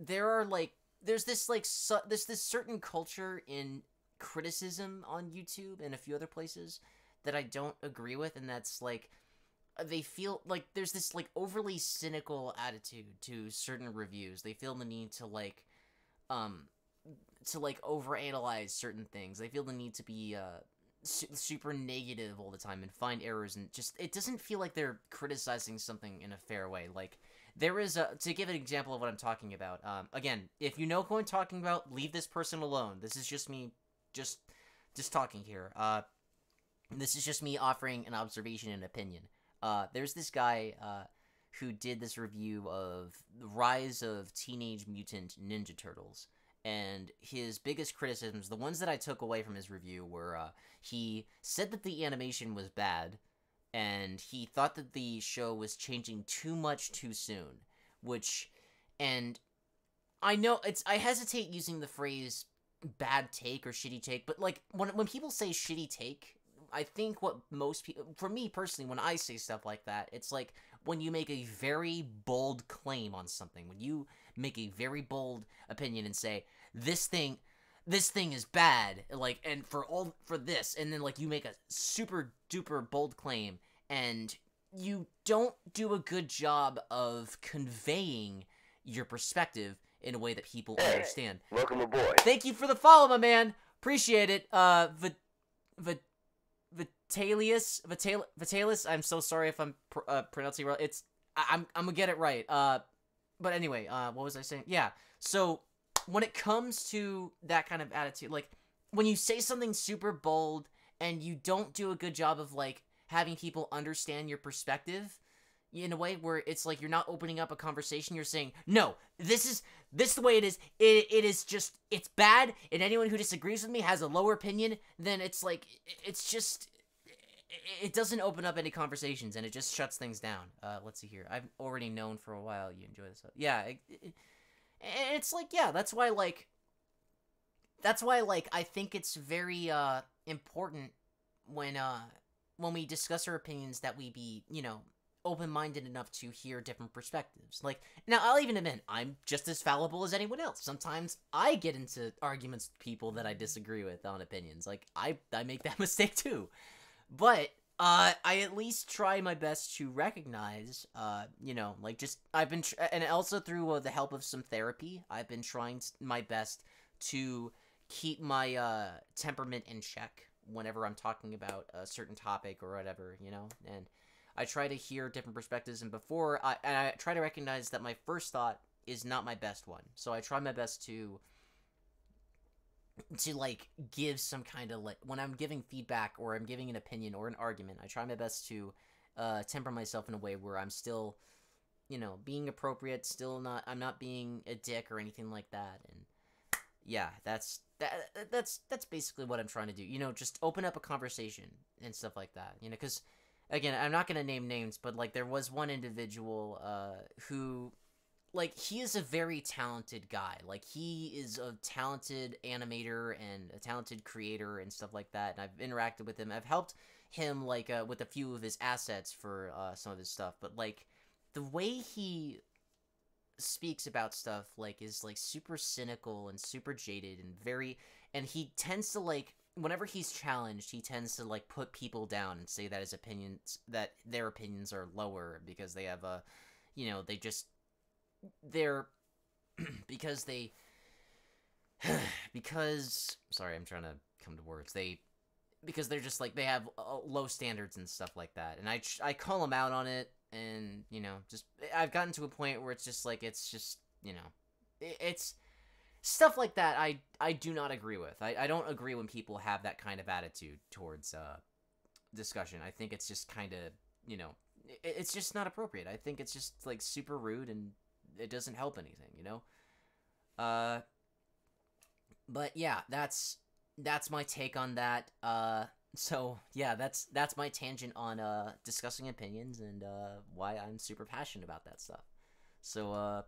there are like there's this like su- there's this certain culture in criticism on YouTube and a few other places that I don't agree with, and that's like they feel like there's this like overly cynical attitude to certain reviews. They feel the need to like um to like overanalyze certain things. They feel the need to be uh su super negative all the time and find errors, and just it doesn't feel like they're criticizing something in a fair way. Like there is a, to give an example of what I'm talking about, um again, if you know who I'm talking about, leave this person alone. This is just me Just, just talking here. Uh, this is just me offering an observation and opinion. Uh, there's this guy, uh, who did this review of the Rise of Teenage Mutant Ninja Turtles, and his biggest criticisms, the ones that I took away from his review, were, uh, he said that the animation was bad, and he thought that the show was changing too much too soon, which, and I know it's, I hesitate using the phrase bad take or shitty take, but like when when people say shitty take, I think what most people, for me personally, when I say stuff like that, it's like when you make a very bold claim on something, when you make a very bold opinion and say this thing this thing is bad, like, and for all for this, and then like you make a super duper bold claim and you don't do a good job of conveying your perspective in a way that people hey, understand. Welcome aboard. Thank you for the follow, my man. Appreciate it. Uh, v v Vitalis, Vital Vitalis. I'm so sorry if I'm pr uh, pronouncing it wrong. It's I I'm I'm gonna get it right. Uh, but anyway, uh, what was I saying? Yeah. So when it comes to that kind of attitude, like when you say something super bold and you don't do a good job of like having people understand your perspective, in a way where it's like you're not opening up a conversation, you're saying, no, this is this the way it is, it, it is just, it's bad, and anyone who disagrees with me has a lower opinion, then it's like, it's just, it doesn't open up any conversations, and it just shuts things down. Uh, let's see here, I've already known for a while you enjoy this. Yeah, it, it, it's like, yeah, that's why, like, that's why, like, I think it's very, uh, important when, uh, when we discuss our opinions that we be, you know, open-minded enough to hear different perspectives. Like, now, I'll even admit, I'm just as fallible as anyone else. Sometimes I get into arguments with people that I disagree with on opinions. Like, I, I make that mistake, too. But, uh, I at least try my best to recognize, uh, you know, like, just, I've been, tr and also through uh, the help of some therapy, I've been trying my best to keep my, uh, temperament in check whenever I'm talking about a certain topic or whatever, you know, and I try to hear different perspectives, and before I, and I try to recognize that my first thought is not my best one. So I try my best to, to like give some kind of like, when I'm giving feedback or I'm giving an opinion or an argument, I try my best to uh, temper myself in a way where I'm still, you know, being appropriate, still not, I'm not being a dick or anything like that. And yeah, that's, that, that's, that's basically what I'm trying to do, you know, just open up a conversation and stuff like that, you know, 'cause again, I'm not going to name names, but, like, there was one individual uh, who, like, he is a very talented guy. Like, he is a talented animator and a talented creator and stuff like that, and I've interacted with him. I've helped him, like, uh, with a few of his assets for uh, some of his stuff, but, like, the way he speaks about stuff, like, is, like, super cynical and super jaded and very... And he tends to, like... Whenever he's challenged, he tends to, like, put people down and say that his opinions... That their opinions are lower because they have a... You know, they just... They're... because they... because... Sorry, I'm trying to come to words. They... Because they're just, like, they have uh, low standards and stuff like that. And I, ch I call them out on it. And, you know, just, I've gotten to a point where it's just, like, it's just, you know, it, it's, stuff like that I, I do not agree with. I, I don't agree when people have that kind of attitude towards, uh, discussion. I think it's just kind of, you know, it, it's just not appropriate. I think it's just, like, super rude and it doesn't help anything, you know? Uh, but, yeah, that's, that's my take on that, uh... So, yeah, that's that's my tangent on uh, discussing opinions and uh, why I'm super passionate about that stuff. So, uh,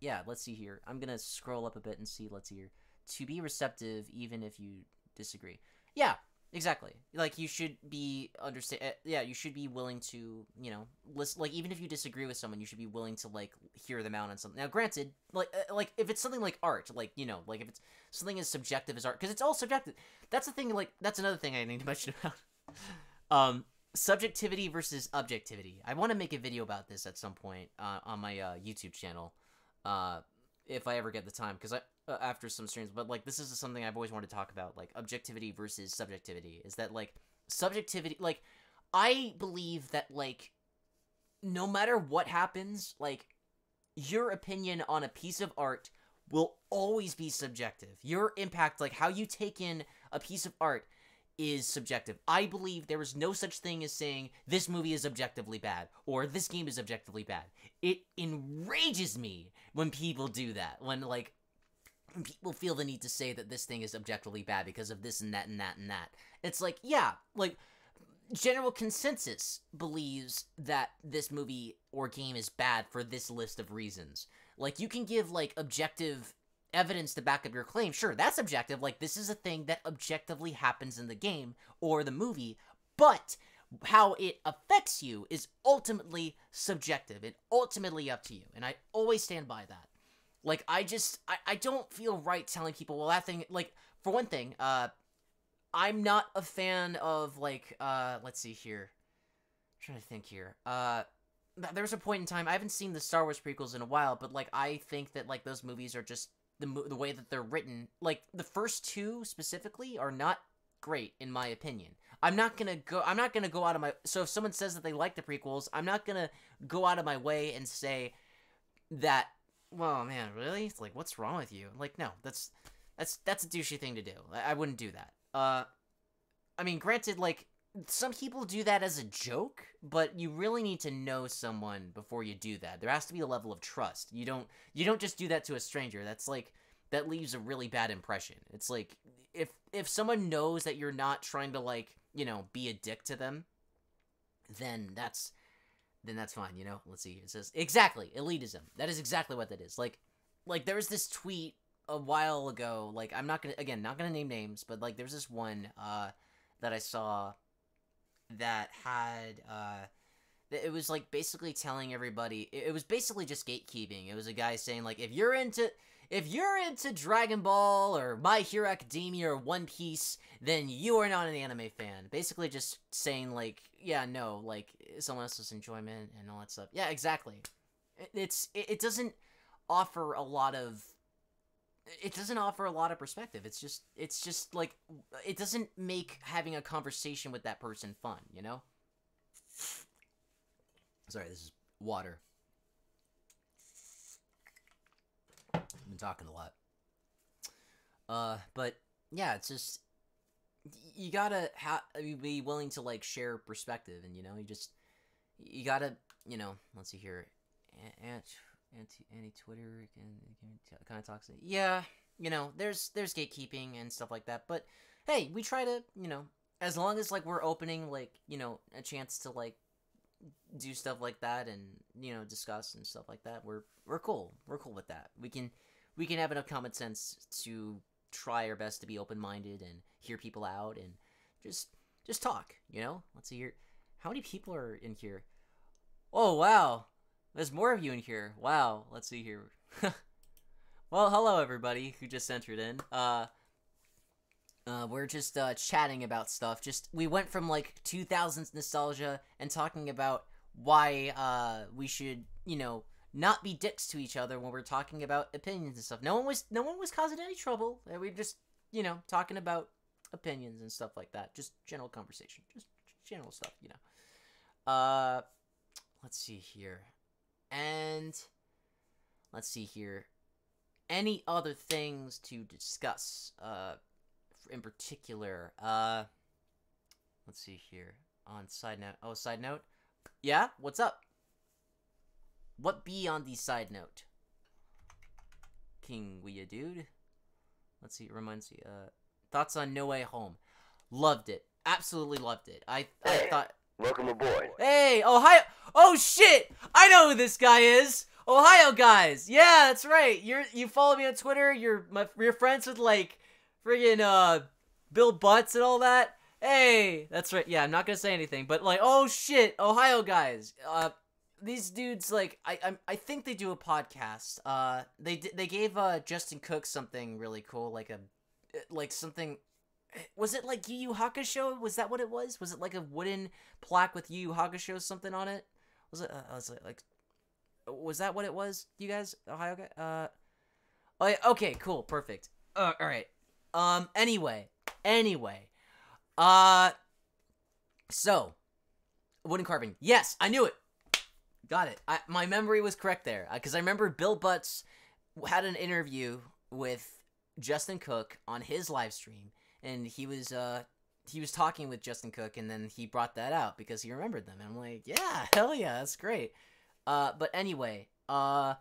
yeah, let's see here. I'm going to scroll up a bit and see, let's see here. To be receptive even if you disagree. Yeah, exactly. Like, you should be understand. Uh, yeah, you should be willing to, you know, listen. Like, even if you disagree with someone, you should be willing to, like, hear them out on something. Now, granted, like, uh, like if it's something like art, like, you know, like, if it's something as subjective as art, because it's all subjective. That's the thing, like, that's another thing I need to mention about. um, subjectivity versus objectivity. I want to make a video about this at some point uh, on my uh, YouTube channel, uh, if I ever get the time, because I... Uh, after some streams, but, like, this is something I've always wanted to talk about, like, objectivity versus subjectivity, is that, like, subjectivity, like, I believe that, like, no matter what happens, like, your opinion on a piece of art will always be subjective. Your impact, like, how you take in a piece of art is subjective. I believe there is no such thing as saying, this movie is objectively bad, or this game is objectively bad. It enrages me when people do that, when, like, people feel the need to say that this thing is objectively bad because of this and that and that and that. It's like, yeah, like, general consensus believes that this movie or game is bad for this list of reasons. Like, you can give, like, objective evidence to back up your claim. Sure, that's objective. Like, this is a thing that objectively happens in the game or the movie, but how it affects you is ultimately subjective and ultimately up to you. And I always stand by that. Like, I just, I, I don't feel right telling people, well, that thing, like, for one thing, uh, I'm not a fan of, like, uh, let's see here, I'm trying to think here, uh, there was a point in time, I haven't seen the Star Wars prequels in a while, but, like, I think that, like, those movies are just, the, mo the way that they're written, like, the first two, specifically, are not great, in my opinion. I'm not gonna go, I'm not gonna go out of my, so if someone says that they like the prequels, I'm not gonna go out of my way and say that, well, man, really? It's like, what's wrong with you? Like, no, that's that's that's a douchey thing to do. I, I wouldn't do that. Uh, I mean, granted, like, some people do that as a joke, but you really need to know someone before you do that. There has to be a level of trust. You don't you don't just do that to a stranger. That's like, that leaves a really bad impression. It's like, if if someone knows that you're not trying to, like, you know, be a dick to them, then that's... then that's fine, you know? Let's see. It says, exactly, elitism. That is exactly what that is. Like, like there was this tweet a while ago, like, I'm not gonna, again, not gonna name names, but, like, there's this one, uh, that I saw that had, uh, it was, like, basically telling everybody, it, it was basically just gatekeeping. It was a guy saying, like, if you're into, if you're into Dragon Ball or My Hero Academia or One Piece, then you are not an anime fan. Basically just saying, like, yeah, no, like, someone else's enjoyment and all that stuff. Yeah, exactly. It, it's, it, it doesn't offer a lot of, it doesn't offer a lot of perspective. It's just, it's just, like, it doesn't make having a conversation with that person fun, you know? Sorry, this is water. I've been talking a lot. Uh, but, yeah, it's just... You gotta ha be willing to, like, share perspective, and, you know, you just... You gotta, you know, let's see here. Anti-Twitter, kind of toxic. Yeah, you know, there's there's gatekeeping and stuff like that, but, hey, we try to, you know, as long as, like, we're opening, like, you know, a chance to, like, do stuff like that and, you know, discuss and stuff like that, we're we're cool we're cool with that. We can we can have enough common sense to try our best to be open-minded and hear people out and just just talk, you know? Let's see here, how many people are in here? Oh wow, There's more of you in here. Wow. Let's see here. Well, hello everybody who just entered in. Uh, uh, we're just uh, chatting about stuff. Just we went from like two thousands nostalgia and talking about why uh, we should, you know, not be dicks to each other when we're talking about opinions and stuff. No one was, no one was causing any trouble. We were just, you know, talking about opinions and stuff like that. Just general conversation, just general stuff, you know. Uh, let's see here. And let's see here. Any other things to discuss, uh, in particular? Uh, let's see here. On side note. Oh, side note. Yeah. What's up? What be on the side note? King, we a dude. Let's see. It reminds me. Uh, thoughts on No Way Home? Loved it. Absolutely loved it. I I hey, thought. Welcome aboard. Hey, Ohio. Oh shit! I know who this guy is. Ohio guys, yeah, that's right. You're you follow me on Twitter. You're my you're friends with like, friggin' uh, Bill Butts and all that. Hey, that's right. Yeah, I'm not gonna say anything, but like, oh shit, Ohio guys. Uh, these dudes like, I I, I think they do a podcast. Uh, they they gave uh Justin Cook something really cool, like a, like something. Was it like Yu Yu Hakusho? Was that what it was? Was it like a wooden plaque with Yu Yu Hakusho something on it? Was it? Uh, was it like? Was that what it was, you guys? Ohio guy? Uh, oh, yeah, okay, cool, perfect. Uh, all right. Um. Anyway, anyway. Uh. So, wooden carving. Yes, I knew it. Got it. I, my memory was correct there, because I remember Bill Butts had an interview with Justin Cook on his live stream, and he was uh he was talking with Justin Cook, and then he brought that out because he remembered them. And I'm like, yeah, hell yeah, that's great. Uh, but anyway, uh,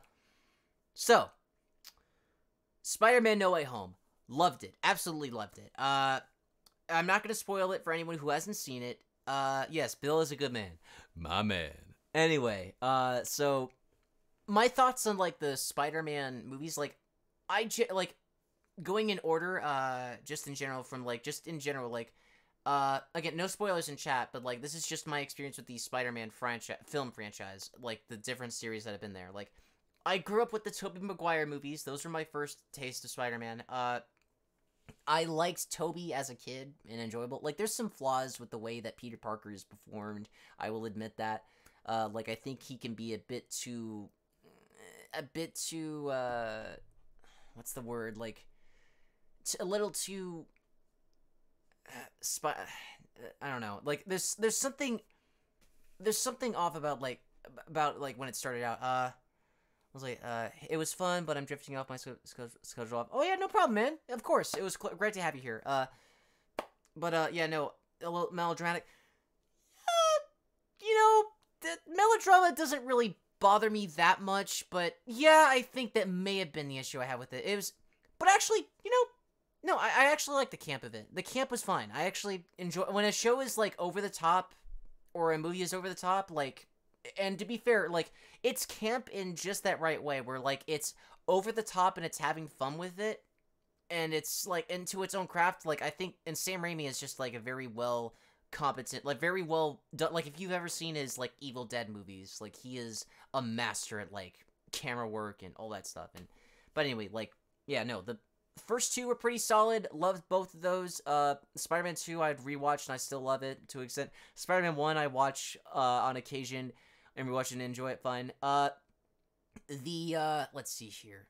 so, Spider-Man No Way Home, loved it, absolutely loved it, uh, I'm not gonna spoil it for anyone who hasn't seen it, uh, yes, Bill is a good man, my man, anyway, uh, so, my thoughts on, like, the Spider-Man movies, like, I, like, going in order, uh, just in general, from, like, just in general, like, Uh, again, no spoilers in chat, but, like, this is just my experience with the Spider-Man franchise, film franchise, like, the different series that have been there. Like, I grew up with the Tobey Maguire movies. Those were my first taste of Spider-Man. Uh, I liked Tobey as a kid and enjoyable. Like, there's some flaws with the way that Peter Parker is performed. I will admit that. Uh, like, I think he can be a bit too, a bit too, uh, what's the word? Like, t- a little too... Spy, I don't know. Like there's there's something there's something off about like about like when it started out. Uh, I was like, uh, it was fun, but I'm drifting off my schedule. Off. Oh yeah, no problem, man. Of course, it was great to have you here. Uh, but uh, yeah, no, a little melodramatic. Uh, you know, the melodrama doesn't really bother me that much, but yeah, I think that may have been the issue I had with it. It was, but actually, you know. No, I, I actually like the camp of it. The camp was fine. I actually enjoy... When a show is, like, over the top, or a movie is over the top, like... And to be fair, like, it's camp in just that right way, where, like, it's over the top and it's having fun with it, and it's, like, into its own craft. Like, I think... And Sam Raimi is just, like, a very well competent... Like, very well... done. Like, if you've ever seen his, like, Evil Dead movies, like, he is a master at, like, camera work and all that stuff. And But anyway, like, yeah, no, the... First two were pretty solid. Loved both of those. Uh, Spider-Man two I'd rewatched and I still love it to an extent. Spider-Man one I watch uh, on occasion and rewatch and enjoy it fine. Uh, the uh, let's see here.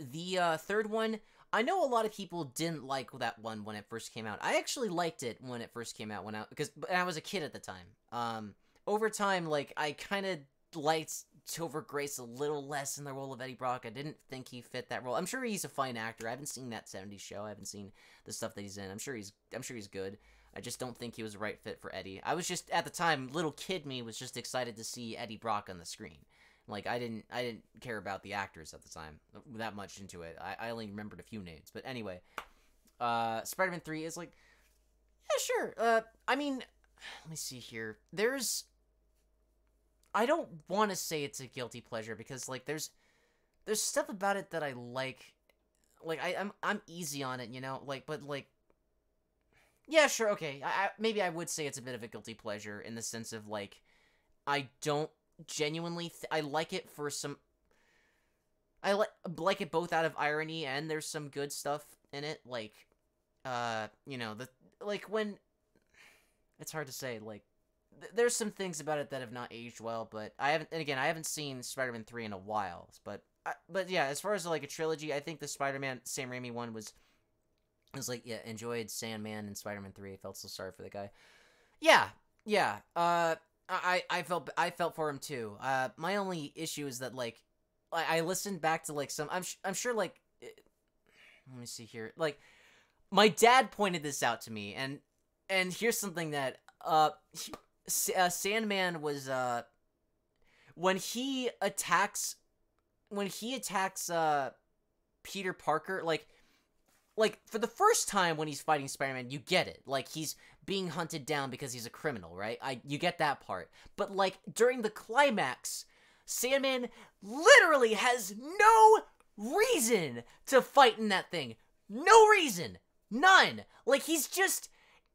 The uh, third one I know a lot of people didn't like that one when it first came out. I actually liked it when it first came out when I because I was a kid at the time. Um, over time, like I kind of liked Topher Grace a little less in the role of Eddie Brock. I didn't think he fit that role. I'm sure he's a fine actor. I haven't seen that seventies show. I haven't seen the stuff that he's in. I'm sure he's I'm sure he's good. I just don't think he was the right fit for Eddie. I was just at the time, little kid me was just excited to see Eddie Brock on the screen. Like I didn't I didn't care about the actors at the time that much into it. I, I only remembered a few names. But anyway, uh, Spider-Man three is like, yeah, sure. Uh, I mean, let me see here. There's I don't want to say it's a guilty pleasure because like there's there's stuff about it that I like, like I I'm I'm easy on it, you know, like but like yeah sure okay I, I maybe I would say it's a bit of a guilty pleasure in the sense of like I don't genuinely th I like it for some. I li like it both out of irony and there's some good stuff in it, like, uh, you know, the like when. It's hard to say, like, th there's some things about it that have not aged well, but I haven't, and again, I haven't seen Spider-Man three in a while, but, I, but yeah, as far as, like, a trilogy, I think the Spider-Man, Sam Raimi one was, I was like, yeah, enjoyed Sandman and Spider-Man three, I felt so sorry for the guy. Yeah, yeah, uh, I, I felt, I felt for him, too. Uh, my only issue is that, like, I, I listened back to, like, some, I'm, sh I'm sure, like, it, let me see here, like, my dad pointed this out to me, and, And here's something that, uh, he, uh, Sandman was, uh, when he attacks, when he attacks, uh, Peter Parker, like, like, for the first time when he's fighting Spider-Man, you get it. Like, he's being hunted down because he's a criminal, right? I, you get that part. But, like, during the climax, Sandman literally has no reason to fight in that thing. No reason. None. Like, he's just...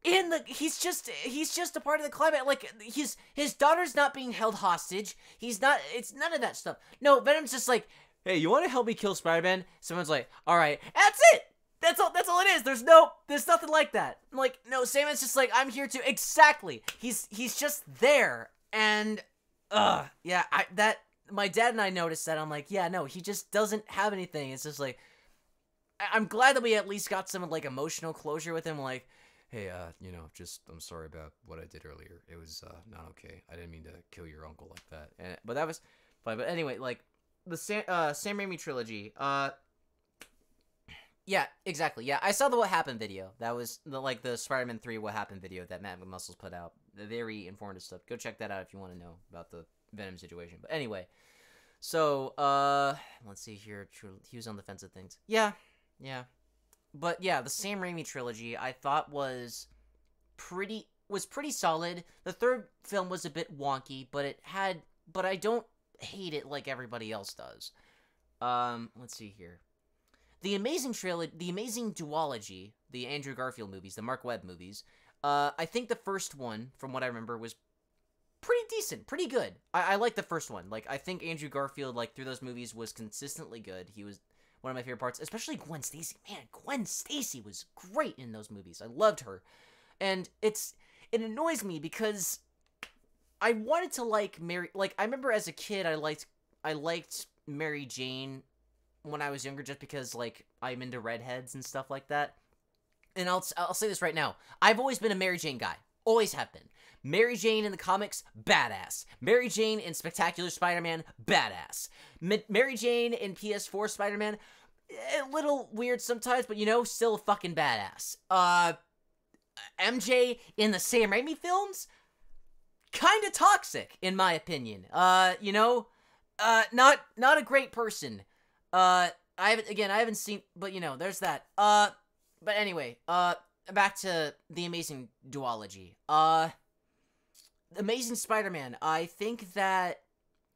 In the, he's just, he's just a part of the climate, like, his, his daughter's not being held hostage, he's not, it's none of that stuff. No, Venom's just like, hey, you want to help me kill Spider-Man? Someone's like, alright, that's it! That's all, that's all it is, there's no, there's nothing like that. I'm like, no, Sandman's just like, I'm here to, exactly, he's, he's just there, and, uh, yeah, I, that, my dad and I noticed that, I'm like, yeah, no, he just doesn't have anything, it's just like, I, I'm glad that we at least got some, like, emotional closure with him, like, hey, uh, you know, just, I'm sorry about what I did earlier. It was, uh, not okay. I didn't mean to kill your uncle like that. And, but that was fine. But anyway, like, the Sam, uh, Sam Raimi trilogy, uh, yeah, exactly. Yeah, I saw the What Happened video. That was, the, like, the Spider-Man three What Happened video that Matt McMuscles put out. Very informative stuff. Go check that out if you want to know about the Venom situation. But anyway, so, uh, let's see here. He was on the fence of things. Yeah, yeah. But yeah, the Sam Raimi trilogy I thought was pretty was pretty solid. The third film was a bit wonky, but it had but I don't hate it like everybody else does. Um, let's see here. The Amazing trilogy, the Amazing duology, the Andrew Garfield movies, the Mark Webb movies. Uh, I think the first one, from what I remember, was pretty decent, pretty good. I, I like the first one. Like I think Andrew Garfield, like through those movies, was consistently good. He was. One of my favorite parts, especially Gwen Stacy. Man, Gwen Stacy was great in those movies. I loved her. And it's it annoys me because I wanted to like Mary like I remember as a kid I liked I liked Mary Jane when I was younger just because like I'm into redheads and stuff like that. And I'll I'll say this right now. I've always been a Mary Jane guy. Always have been. Mary Jane in the comics, badass. Mary Jane in Spectacular Spider-Man, badass. M Mary Jane in P S four Spider-Man, a little weird sometimes, but you know, still fucking badass. Uh, M J in the Sam Raimi films, kind of toxic in my opinion. Uh, you know, uh, not not a great person. Uh, I haven't again, I haven't seen, but you know, there's that. Uh, but anyway, uh. Back to the Amazing duology. Uh, Amazing Spider-Man. I think that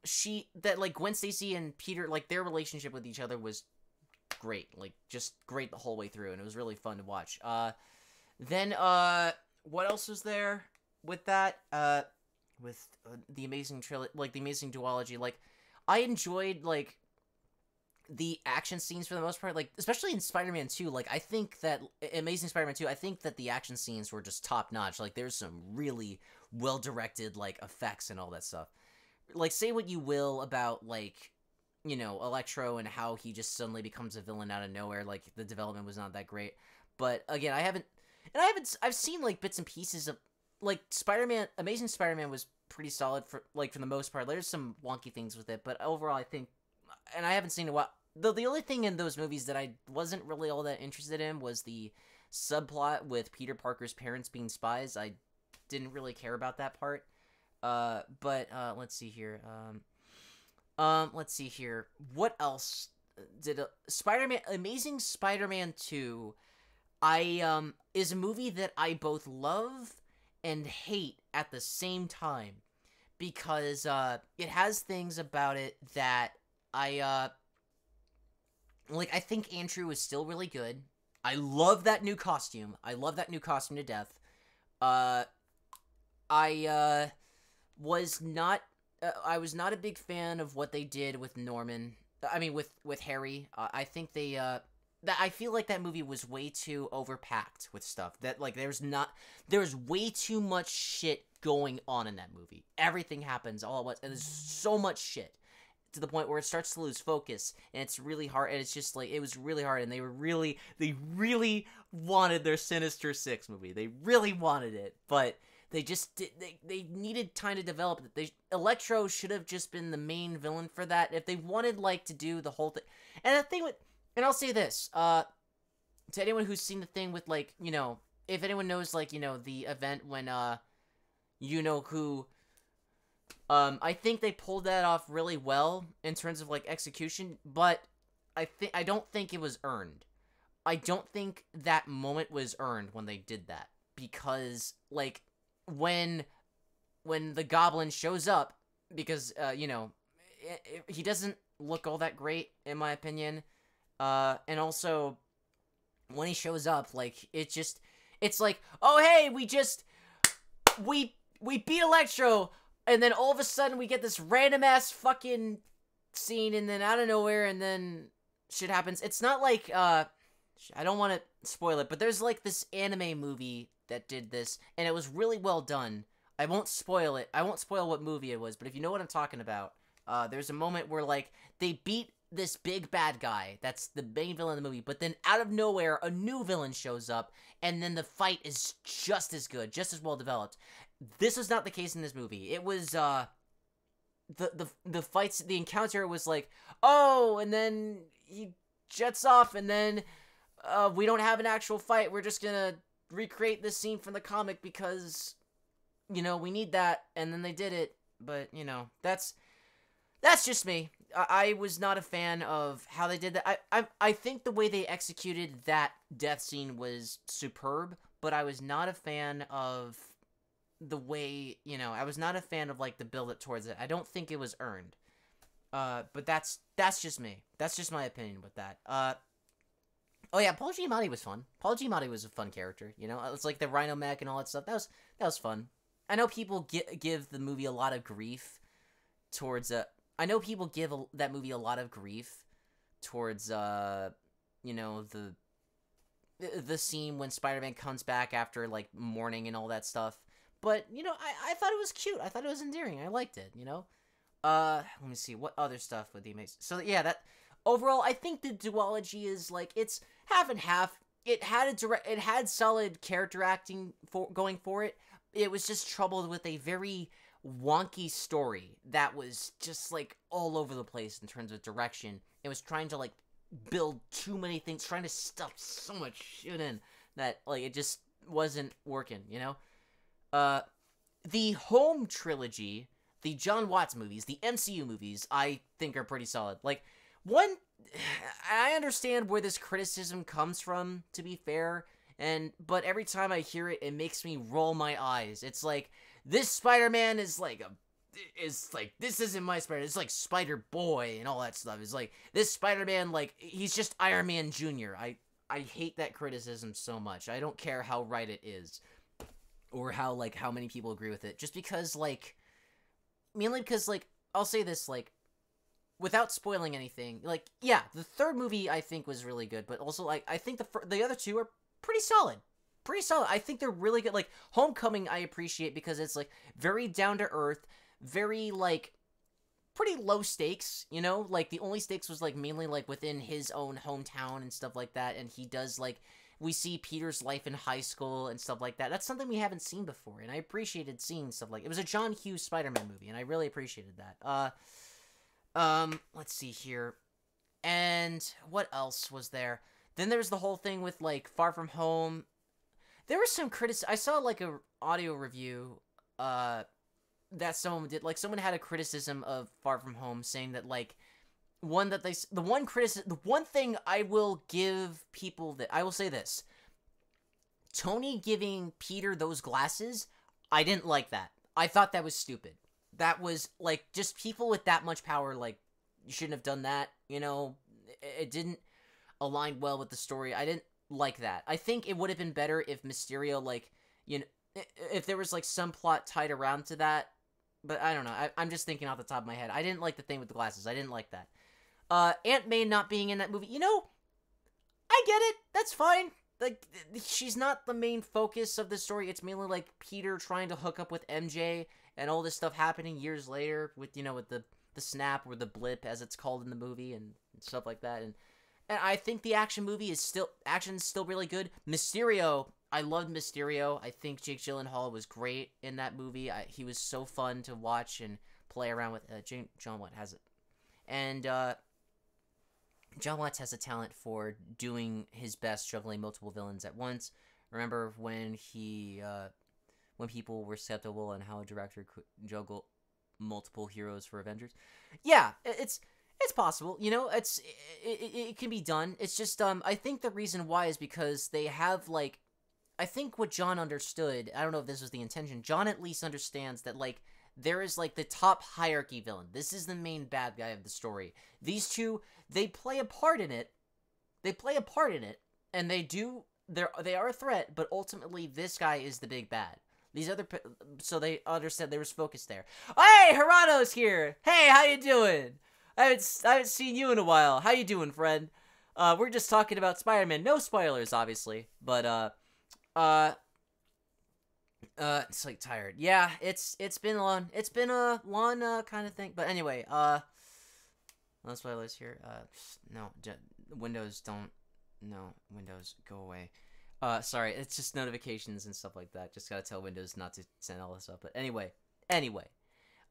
she, that like Gwen Stacy and Peter, like their relationship with each other was great. Like just great the whole way through. And it was really fun to watch. Uh, then, uh, what else was there with that? Uh, with uh, the Amazing trilogy, like the Amazing duology. Like I enjoyed like the action scenes for the most part, like, especially in Spider-Man two, like, I think that, Amazing Spider-Man two, I think that the action scenes were just top-notch, like, there's some really well-directed, like, effects and all that stuff. Like, say what you will about, like, you know, Electro and how he just suddenly becomes a villain out of nowhere, like, the development was not that great, but, again, I haven't, and I haven't, I've seen, like, bits and pieces of, like, Spider-Man, Amazing Spider-Man was pretty solid for, like, for the most part, there's some wonky things with it, but overall, I think, and I haven't seen a while, though the only thing in those movies that I wasn't really all that interested in was the subplot with Peter Parker's parents being spies. I didn't really care about that part. Uh, but uh, let's see here. Um, um, let's see here. What else did uh, Spider-Man? Amazing Spider-Man two. I um is a movie that I both love and hate at the same time because uh, it has things about it that I uh. Like, I think Andrew is still really good. I love that new costume. I love that new costume to death. Uh, I, uh, was not uh, I was not a big fan of what they did with Norman. I mean, with with Harry. Uh, I think they. Uh, that I feel like that movie was way too overpacked with stuff. That like there's not there's way too much shit going on in that movie. Everything happens all at once, and there's so much shit, to the point where it starts to lose focus, and it's really hard, and it's just, like, it was really hard, and they were really, they really wanted their Sinister Six movie. They really wanted it, but they just, did, they, they needed time to develop it. They, Electro should have just been the main villain for that, if they wanted, like, to do the whole thing. And the thing with, and I'll say this, uh, to anyone who's seen the thing with, like, you know, if anyone knows, like, you know, the event when, uh, you know who... Um, I think they pulled that off really well in terms of, like, execution, but I think I don't think it was earned. I don't think that moment was earned when they did that, because, like, when when the Goblin shows up, because uh, you know, it, it, he doesn't look all that great in my opinion, uh, and also when he shows up, like, it just it's like, oh hey, we just we we beat Electro. And then all of a sudden we get this random ass fucking scene, and then out of nowhere, and then shit happens. It's not like, uh, I don't want to spoil it, but there's like this anime movie that did this, and it was really well done. I won't spoil it. I won't spoil what movie it was, but if you know what I'm talking about, uh, there's a moment where, like, they beat this big bad guy that's the main villain in the movie, but then out of nowhere, a new villain shows up, and then the fight is just as good, just as well developed. This was not the case in this movie. It was, uh, the, the, the fights, the encounter was like, oh, and then he jets off, and then, uh, we don't have an actual fight. We're just gonna recreate this scene from the comic because, you know, we need that, and then they did it, but, you know, that's, that's just me. I, I was not a fan of how they did that. I, I, I think the way they executed that death scene was superb, but I was not a fan of... the way, you know, I was not a fan of, like, the build-up towards it. I don't think it was earned. Uh, but that's, that's just me. That's just my opinion with that. Uh, oh yeah, Paul Giamatti was fun. Paul Giamatti was a fun character, you know? It's like the Rhino Mac and all that stuff. That was, that was fun. I know people gi give the movie a lot of grief towards, uh, I know people give a, that movie a lot of grief towards, uh, you know, the, the scene when Spider-Man comes back after, like, mourning and all that stuff. But, you know, I, I thought it was cute. I thought it was endearing. I liked it, you know? Uh, let me see. What other stuff would they make? So, yeah, that... Overall, I think the duology is, like, it's half and half. It had a direct... It had solid character acting for going for it. It was just troubled with a very wonky story that was just, like, all over the place in terms of direction. It was trying to, like, build too many things, trying to stuff so much shit in that, like, it just wasn't working, you know? Uh, the Home trilogy, the John Watts movies, the M C U movies, I think are pretty solid. Like, one, I understand where this criticism comes from, to be fair, and, but every time I hear it, it makes me roll my eyes. It's like, this Spider-Man is like a, is like, this isn't my Spider-Man, it's like Spider-Boy and all that stuff. It's like, this Spider-Man, like, he's just Iron Man Junior I, I hate that criticism so much. I don't care how right it is. Or how, like, how many people agree with it. Just because, like, mainly because, like, I'll say this, like, without spoiling anything, like, yeah, the third movie, I think, was really good, but also, like, I think the the other two are pretty solid. Pretty solid. I think they're really good. Like, Homecoming, I appreciate because it's, like, very down-to-earth, very, like, pretty low stakes, you know? Like, the only stakes was, like, mainly, like, within his own hometown and stuff like that, and he does, like... We see Peter's life in high school and stuff like that. That's something we haven't seen before, and I appreciated seeing stuff like... It was a John Hughes Spider-Man movie, and I really appreciated that. Uh, um, let's see here. And what else was there? Then there was the whole thing with, like, Far From Home. There was some criticism... I saw, like, a audio review uh, that someone did. Like, someone had a criticism of Far From Home saying that, like... One that they, the one criticism, the one thing I will give people that, I will say this, Tony giving Peter those glasses, I didn't like that. I thought that was stupid. That was, like, just people with that much power, like, you shouldn't have done that, you know, it, it didn't align well with the story. I didn't like that. I think it would have been better if Mysterio, like, you know, if there was, like, some plot tied around to that, But I don't know. I, I'm just thinking off the top of my head. I didn't like the thing with the glasses. I didn't like that. Uh, Aunt May not being in that movie. You know, I get it. That's fine. Like, she's not the main focus of the story. It's mainly, like, Peter trying to hook up with M J and all this stuff happening years later with, you know, with the, the snap or the blip, as it's called in the movie, and, and stuff like that. And and I think the action movie is still, action's still really good. Mysterio, I loved Mysterio. I think Jake Gyllenhaal was great in that movie. I, he was so fun to watch and play around with. Uh, Jane, John Watts has it. And, uh... John Watts has a talent for doing his best, juggling multiple villains at once. Remember when he, uh, when people were skeptical on how a director could juggle multiple heroes for Avengers? Yeah, it's it's possible. You know, it's it, it, it can be done. It's just um, I think the reason why is because they have like, I think what John understood. I don't know if this was the intention. John at least understands that like. There is, like, the top hierarchy villain. This is the main bad guy of the story. These two, they play a part in it. They play a part in it, and they do, they're, they are a threat, but ultimately, this guy is the big bad. These other, so they understand there was focus there. Hey, Hirano's here! Hey, how you doing? I haven't, I haven't seen you in a while. How you doing, friend? Uh, we're just talking about Spider-Man. No spoilers, obviously, but, uh, uh... Uh, it's like tired. Yeah, it's it's been a long, it's been a long uh, kind of thing. But anyway, uh, that's why I was here. Uh, no, j Windows don't. No, Windows go away. Uh, sorry, it's just notifications and stuff like that. Just gotta tell Windows not to send all this up. But anyway, anyway,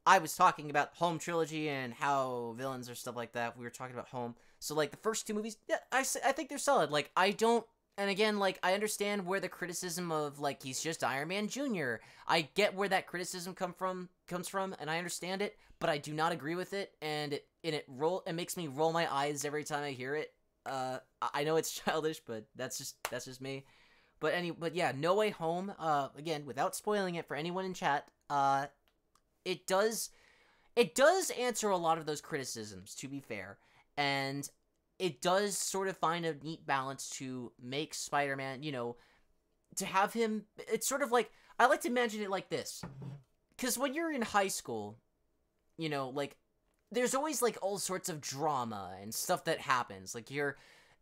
I was talking about Home trilogy and how villains or stuff like that. We were talking about Home. So like the first two movies, yeah, I I think they're solid. Like I don't. And again, like, I understand where the criticism of, like, he's just Iron Man Junior I get where that criticism come from, comes from, and I understand it, but I do not agree with it, and it, and it, roll, it makes me roll my eyes every time I hear it. Uh, I know it's childish, but that's just, that's just me. But any, but yeah, No Way Home, uh, again, without spoiling it for anyone in chat, uh, it does, it does answer a lot of those criticisms, to be fair, and it does sort of find a neat balance to make Spider-Man, you know, to have him, it's sort of like, I like to imagine it like this, because when you're in high school, you know, like, there's always, like, all sorts of drama and stuff that happens, like, you're,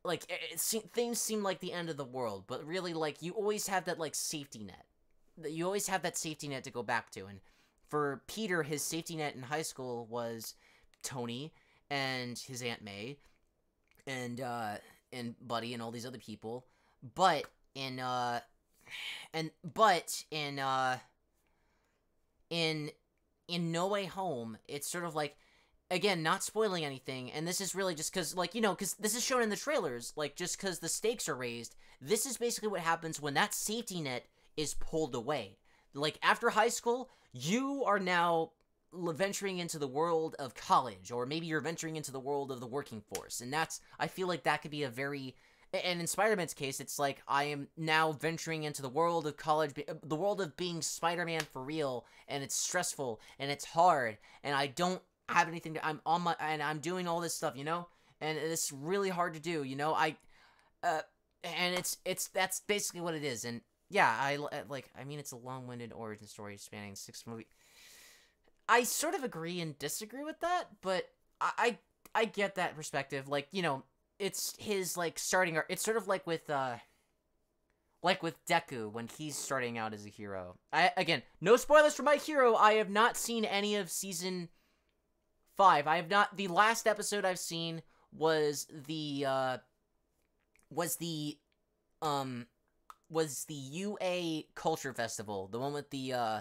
like, it, it, things seem like the end of the world, but really, like, you always have that, like, safety net, you always have that safety net to go back to, and for Peter, his safety net in high school was Tony and his Aunt May, and, uh, and Buddy and all these other people, but in, uh, and, but in, uh, in, in No Way Home, it's sort of like, again, not spoiling anything, and this is really just because, like, you know, because this is shown in the trailers, like, just because the stakes are raised, this is basically what happens when that safety net is pulled away. Like, after high school, you are now venturing into the world of college, or maybe you're venturing into the world of the working force, and that's, I feel like that could be a very, and in Spider-Man's case, it's like, I am now venturing into the world of college, the world of being Spider-Man for real, and it's stressful, and it's hard, and I don't have anything to, I'm on my, and I'm doing all this stuff, you know, and it's really hard to do, you know, I, uh, and it's, it's, that's basically what it is, and yeah, I, like, I mean, it's a long-winded origin story spanning six movies. I sort of agree and disagree with that, but I, I I get that perspective. Like, you know, it's his, like, starting... It's sort of like with, uh... like with Deku, when he's starting out as a hero. I Again, no spoilers for My Hero. I have not seen any of Season five. I have not... The last episode I've seen was the, uh... Was the, um... Was the U A Culture Festival. The one with the, uh...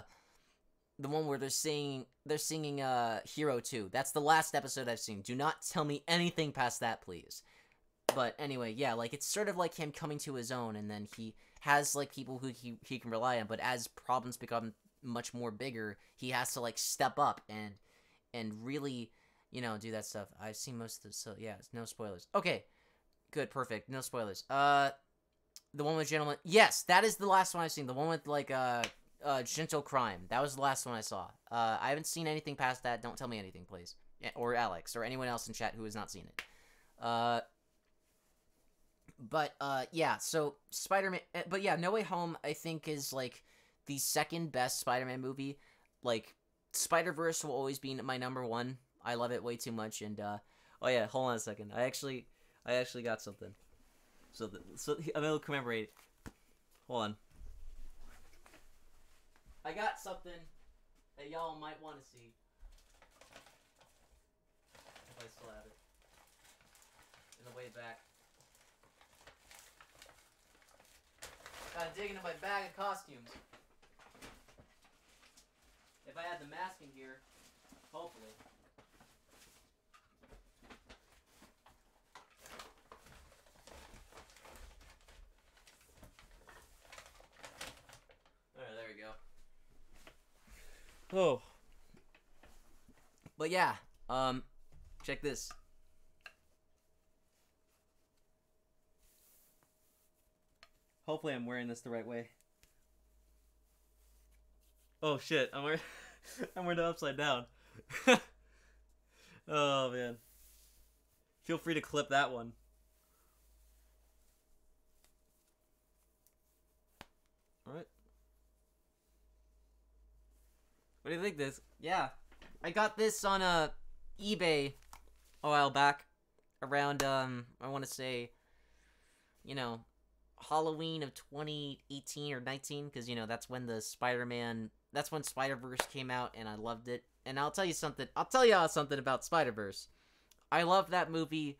The one where they're singing, they're singing, uh, Hero two. That's the last episode I've seen. Do not tell me anything past that, please. But anyway, yeah, like, it's sort of like him coming to his own, and then he has, like, people who he, he can rely on, but as problems become much more bigger, he has to, like, step up and, and really, you know, do that stuff. I've seen most of the, so, yeah, no spoilers. Okay, good, perfect, no spoilers. Uh, the one with Gentleman, yes, that is the last one I've seen, the one with, like, uh... Uh, Gentle Crime. That was the last one I saw. Uh, I haven't seen anything past that. Don't tell me anything, please. Or Alex, or anyone else in chat who has not seen it. Uh, but, uh, yeah, so Spider-Man... But, yeah, No Way Home, I think, is, like, the second best Spider-Man movie, like, Spider-Verse will always be my number one. I love it way too much. And uh, oh yeah, hold on a second. I actually, I actually got something. So, the, so I will commemorate it. Hold on. I got something that y'all might want to see. If I still have it. In the way back. Gotta dig into my bag of costumes. If I had the mask in here, hopefully. Alright, there we go. Oh. But yeah, um, check this. Hopefully I'm wearing this the right way. Oh shit, I'm wearing I'm wearing it upside down. Oh man. Feel free to clip that one. Alright. What do you think this? Yeah. I got this on uh eBay a while back. Around um I wanna say, you know, Halloween of twenty eighteen or nineteen, because you know that's when the Spider-Man, that's when Spider-Verse came out, and I loved it. And I'll tell you something, I'll tell y'all something about Spider-Verse. I love that movie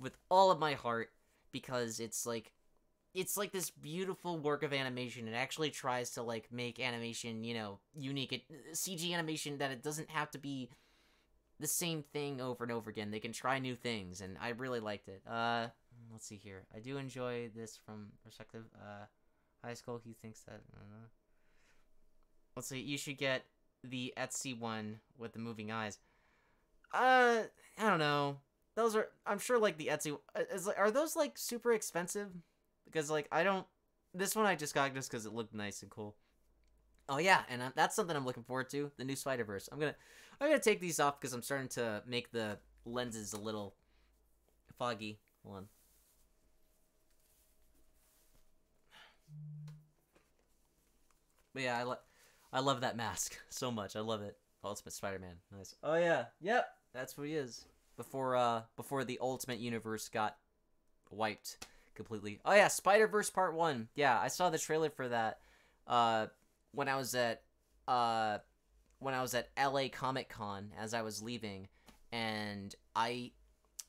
with all of my heart because it's like, it's like this beautiful work of animation. It actually tries to like make animation, you know, unique. It, C G animation, that it doesn't have to be the same thing over and over again. They can try new things, and I really liked it. Uh. Let's see here. I do enjoy this from perspective. Uh, high school, he thinks that... Uh, let's see. You should get the Etsy one with the moving eyes. Uh, I don't know. Those are... I'm sure, like, the Etsy... Is, are those, like, super expensive? Because, like, I don't... This one I just got just because it looked nice and cool. Oh, yeah. And I, that's something I'm looking forward to. The new Spider-Verse. I'm gonna... I'm gonna take these off because I'm starting to make the lenses a little foggy. Hold on. But yeah, I, lo I love that mask so much. I love it. Ultimate Spider-Man. Nice. Oh, yeah. Yep. That's what he is. Before uh, before the Ultimate Universe got wiped completely. Oh, yeah. Spider-Verse Part one. Yeah, I saw the trailer for that uh, when I was at uh, when I was at L A Comic-Con as I was leaving. And I,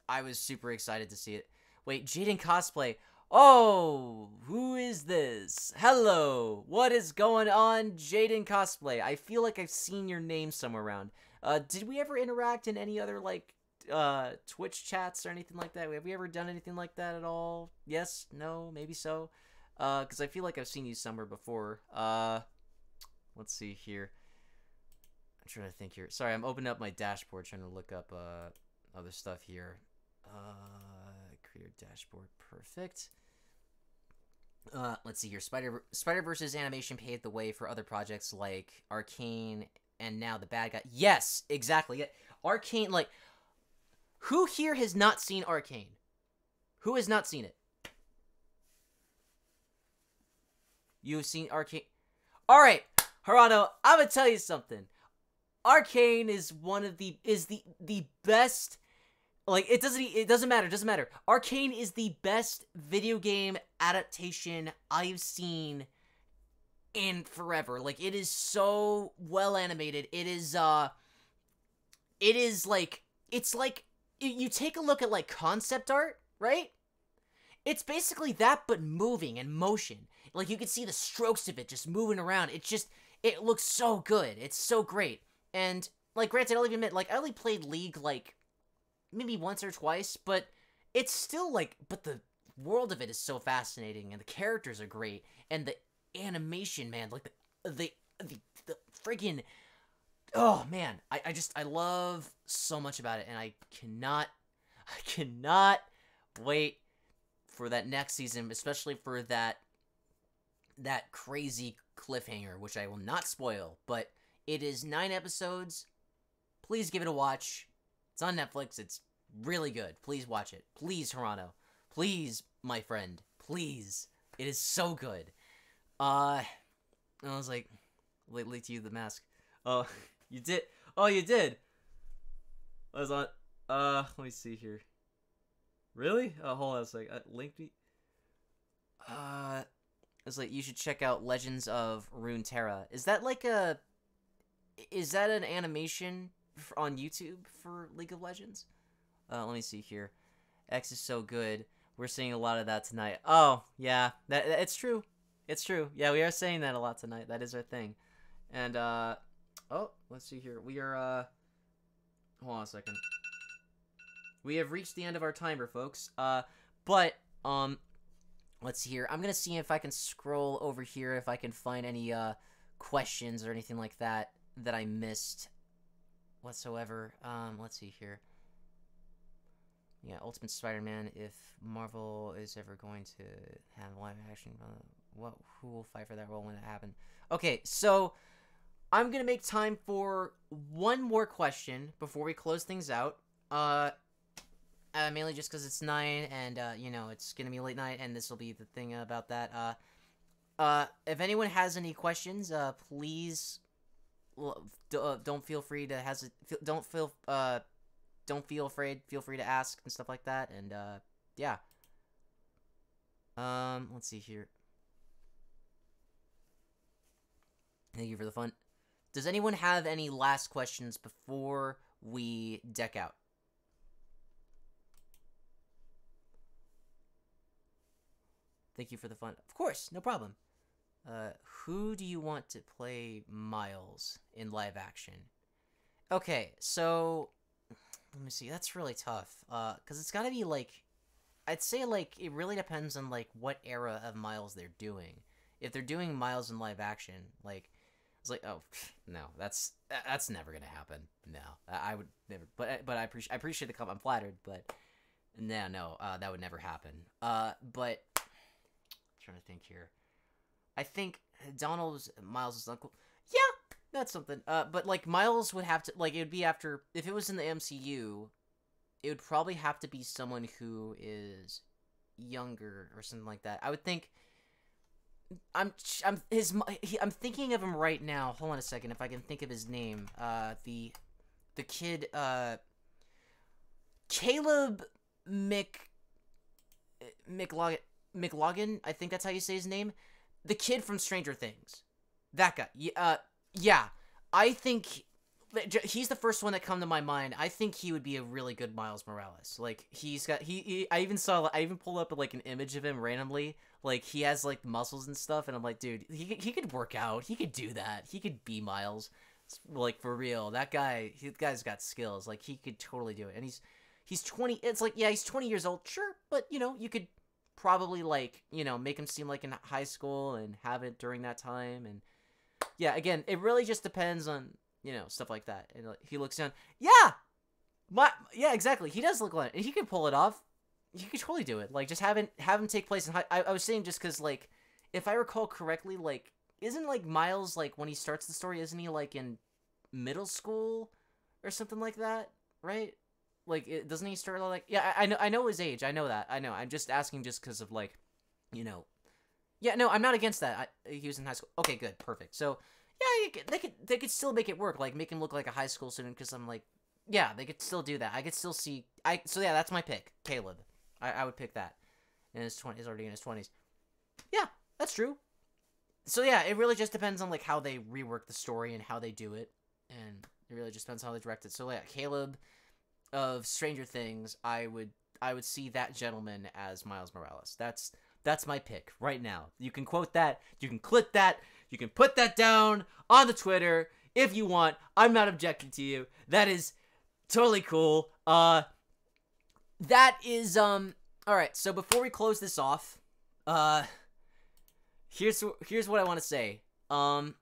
I was super excited to see it. Wait, Jaden Cosplay. Oh, who is this? Hello, what is going on, Jaden Cosplay? I feel like I've seen your name somewhere around. Uh, did we ever interact in any other, like, uh, Twitch chats or anything like that? Have we ever done anything like that at all? Yes? No? Maybe so? Uh, because I feel like I've seen you somewhere before. Uh, let's see here. I'm trying to think here. Sorry, I'm opening up my dashboard trying to look up, uh, other stuff here. Uh, creator dashboard. Perfect. Uh, let's see here. Spider Spider-Verse's animation paved the way for other projects like Arcane and now the Bad Guy. Yes, exactly. Yeah. Arcane, like, who here has not seen Arcane? Who has not seen it? You have seen Arcane? All right, Gerardo, I'm gonna tell you something. Arcane is one of the is the the best. Like, it doesn't, it doesn't matter, it doesn't matter. Arcane is the best video game adaptation I've seen in forever. Like, it is so well animated. It is, uh, it is, like, it's like, you take a look at, like, concept art, right? It's basically that, but moving and motion. Like, you can see the strokes of it just moving around. It just, it looks so good. It's so great. And, like, granted, I'll even admit, like, I only played League, like, maybe once or twice, but it's still like, but the world of it is so fascinating, and the characters are great, and the animation, man, like the, the, the, the friggin', oh man, I, I just, I love so much about it, and I cannot, I cannot wait for that next season, especially for that, that crazy cliffhanger, which I will not spoil, but it is nine episodes. Please give it a watch. It's on Netflix. It's really good. Please watch it. Please, Hirano. Please, my friend. Please. It is so good. Uh, and I was like, lately to you, the mask. Oh, You did. Oh, you did. I was on. Uh, let me see here. Really? Oh, hold on a sec. Uh, linked me. Uh, it's like you should check out Legends of Runeterra. Is that like a? Is that an animation on YouTube for League of Legends? Uh, let me see here. X is so good. We're seeing a lot of that tonight. Oh, yeah, that, that it's true. It's true. Yeah, we are saying that a lot tonight. That is our thing. And uh, oh, let's see here. We are. Uh, hold on a second. We have reached the end of our timer, folks. Uh, but um, let's see here. I'm gonna see if I can scroll over here if I can find any uh questions or anything like that that I missed whatsoever. Um, let's see here. Yeah, Ultimate Spider-Man. If Marvel is ever going to have live action, uh, what who will fight for that role when it happened? Okay, so I'm gonna make time for one more question before we close things out. Uh, uh mainly just because it's nine, and uh, you know it's gonna be late night, and this will be the thing about that. Uh, uh, if anyone has any questions, uh, please uh, don't feel free to has don't feel uh. Don't feel afraid. Feel free to ask and stuff like that. And, uh, yeah. Um, let's see here. Thank you for the fun. Does anyone have any last questions before we deck out? Thank you for the fun. Of course, no problem. Uh, who do you want to play Miles in live action? Okay, so... let me see. That's really tough. Uh, because it's got to be, like... I'd say, like, it really depends on, like, what era of Miles they're doing. If they're doing Miles in live action, like... It's like, oh, no. That's that's never going to happen. No. I, I would never... But, but I, appreciate, I appreciate the comment. I'm flattered, but... No, no. Uh, that would never happen. Uh, but... I'm trying to think here. I think Donald's... Miles' uncle... Yeah! That's something. Uh, but, like, Miles would have to, like, it would be after, if it was in the M C U, it would probably have to be someone who is younger or something like that. I would think, I'm, I'm, his, he, I'm thinking of him right now. Hold on a second, if I can think of his name. Uh, the, the kid, uh, Caleb Mc, McLaughlin, McLaughlin, I think that's how you say his name. The kid from Stranger Things. That guy. Uh, Yeah, I think he's the first one that come to my mind. I think he would be a really good Miles Morales. Like, he's got he, he I even saw I even pulled up like an image of him randomly. Like, he has like muscles and stuff, and I'm like, dude, he he could work out. He could do that. He could be Miles. It's, like, for real. That guy, he, that guy's got skills. Like, he could totally do it. And he's he's twenty. It's like, yeah, he's twenty years old. Sure, but you know, you could probably, like, you know, make him seem like in high school and have it during that time. And yeah, again, it really just depends on, you know, stuff like that. And he looks down. Yeah! My, yeah, exactly. He does look like it. He can pull it off. He could totally do it. Like, just have, it, have him take place in high... I, I was saying just because, like, if I recall correctly, like, isn't, like, Miles, like, when he starts the story, isn't he, like, in middle school or something like that? Right? Like, it, doesn't he start, like... Yeah, I, I know I know his age. I know that. I know. I'm just asking just because of, like, you know... Yeah, no, I'm not against that. I, he was in high school. Okay, good, perfect. So, yeah, they could they could still make it work, like make him look like a high school student. Because I'm like, yeah, they could still do that. I could still see. I so yeah, that's my pick, Caleb. I, I would pick that. And his twenty, he's already in his twenties. Yeah, that's true. So yeah, it really just depends on like how they rework the story and how they do it, and it really just depends on how they direct it. So yeah, Caleb of Stranger Things, I would I would see that gentleman as Miles Morales. That's. That's my pick right now. You can quote that. You can clip that. You can put that down on the Twitter if you want. I'm not objecting to you. That is totally cool. Uh, that is, um, all right. So before we close this off, uh, here's, here's what I want to say. Um,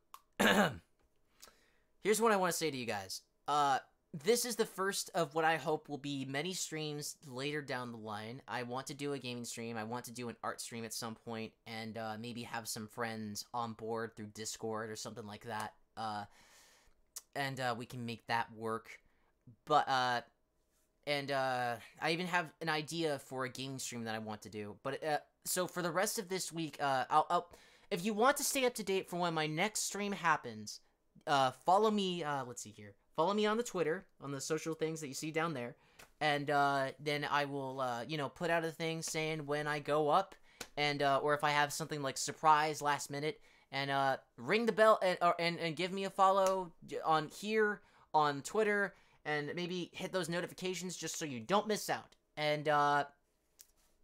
here's what I want to say to you guys. Uh, This is the first of what I hope will be many streams later down the line. I want to do a gaming stream. I want to do an art stream at some point, and uh, maybe have some friends on board through Discord or something like that. Uh, and uh, we can make that work. But uh, and uh, I even have an idea for a gaming stream that I want to do. But uh, so for the rest of this week, uh, I'll, I'll if you want to stay up to date for when my next stream happens. uh, follow me. Uh, let's see here. Follow me on the Twitter, on the social things that you see down there. And uh, then I will, uh, you know, put out a thing saying when I go up, and uh, or if I have something like surprise last minute. And uh, ring the bell and, uh, and and give me a follow on here, on Twitter, and maybe hit those notifications just so you don't miss out. And uh,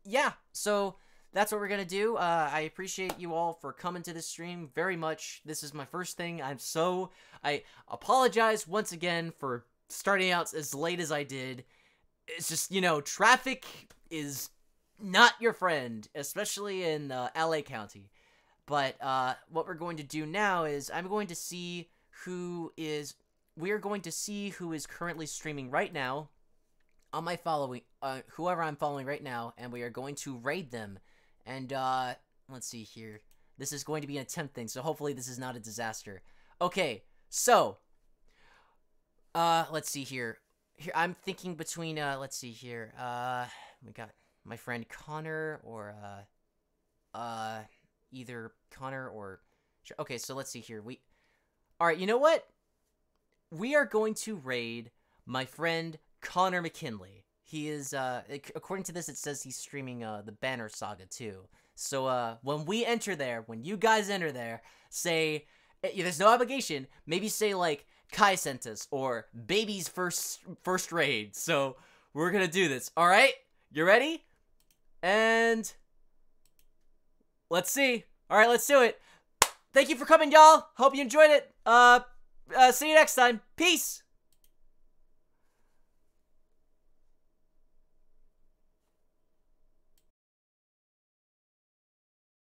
yeah, so that's what we're going to do. Uh, I appreciate you all for coming to this stream very much. This is my first thing. I'm so... I apologize once again for starting out as late as I did. It's just, you know, traffic is not your friend, especially in uh, L A County. But uh, what we're going to do now is I'm going to see who is... We're going to see who is currently streaming right now on my following... Uh, whoever I'm following right now, and we are going to raid them. And uh, let's see here. This is going to be an attempt thing, so hopefully this is not a disaster. Okay, so... Uh, let's see here. Here I'm thinking between... Uh, let's see here. Uh, we got my friend Connor or... Uh... uh Either Connor or... Okay, so let's see here. We... Alright, you know what? We are going to raid my friend Connor McKinley. He is, uh... according to this, it says he's streaming uh, the Banner Saga, too. So, uh, when we enter there, when you guys enter there, say... There's no obligation. Maybe say, like, Kai sent us, or Baby's first, first raid. So, we're gonna do this. Alright? You ready? And... Let's see. All right, let's do it. Thank you for coming, y'all. Hope you enjoyed it. Uh, uh, see you next time. Peace.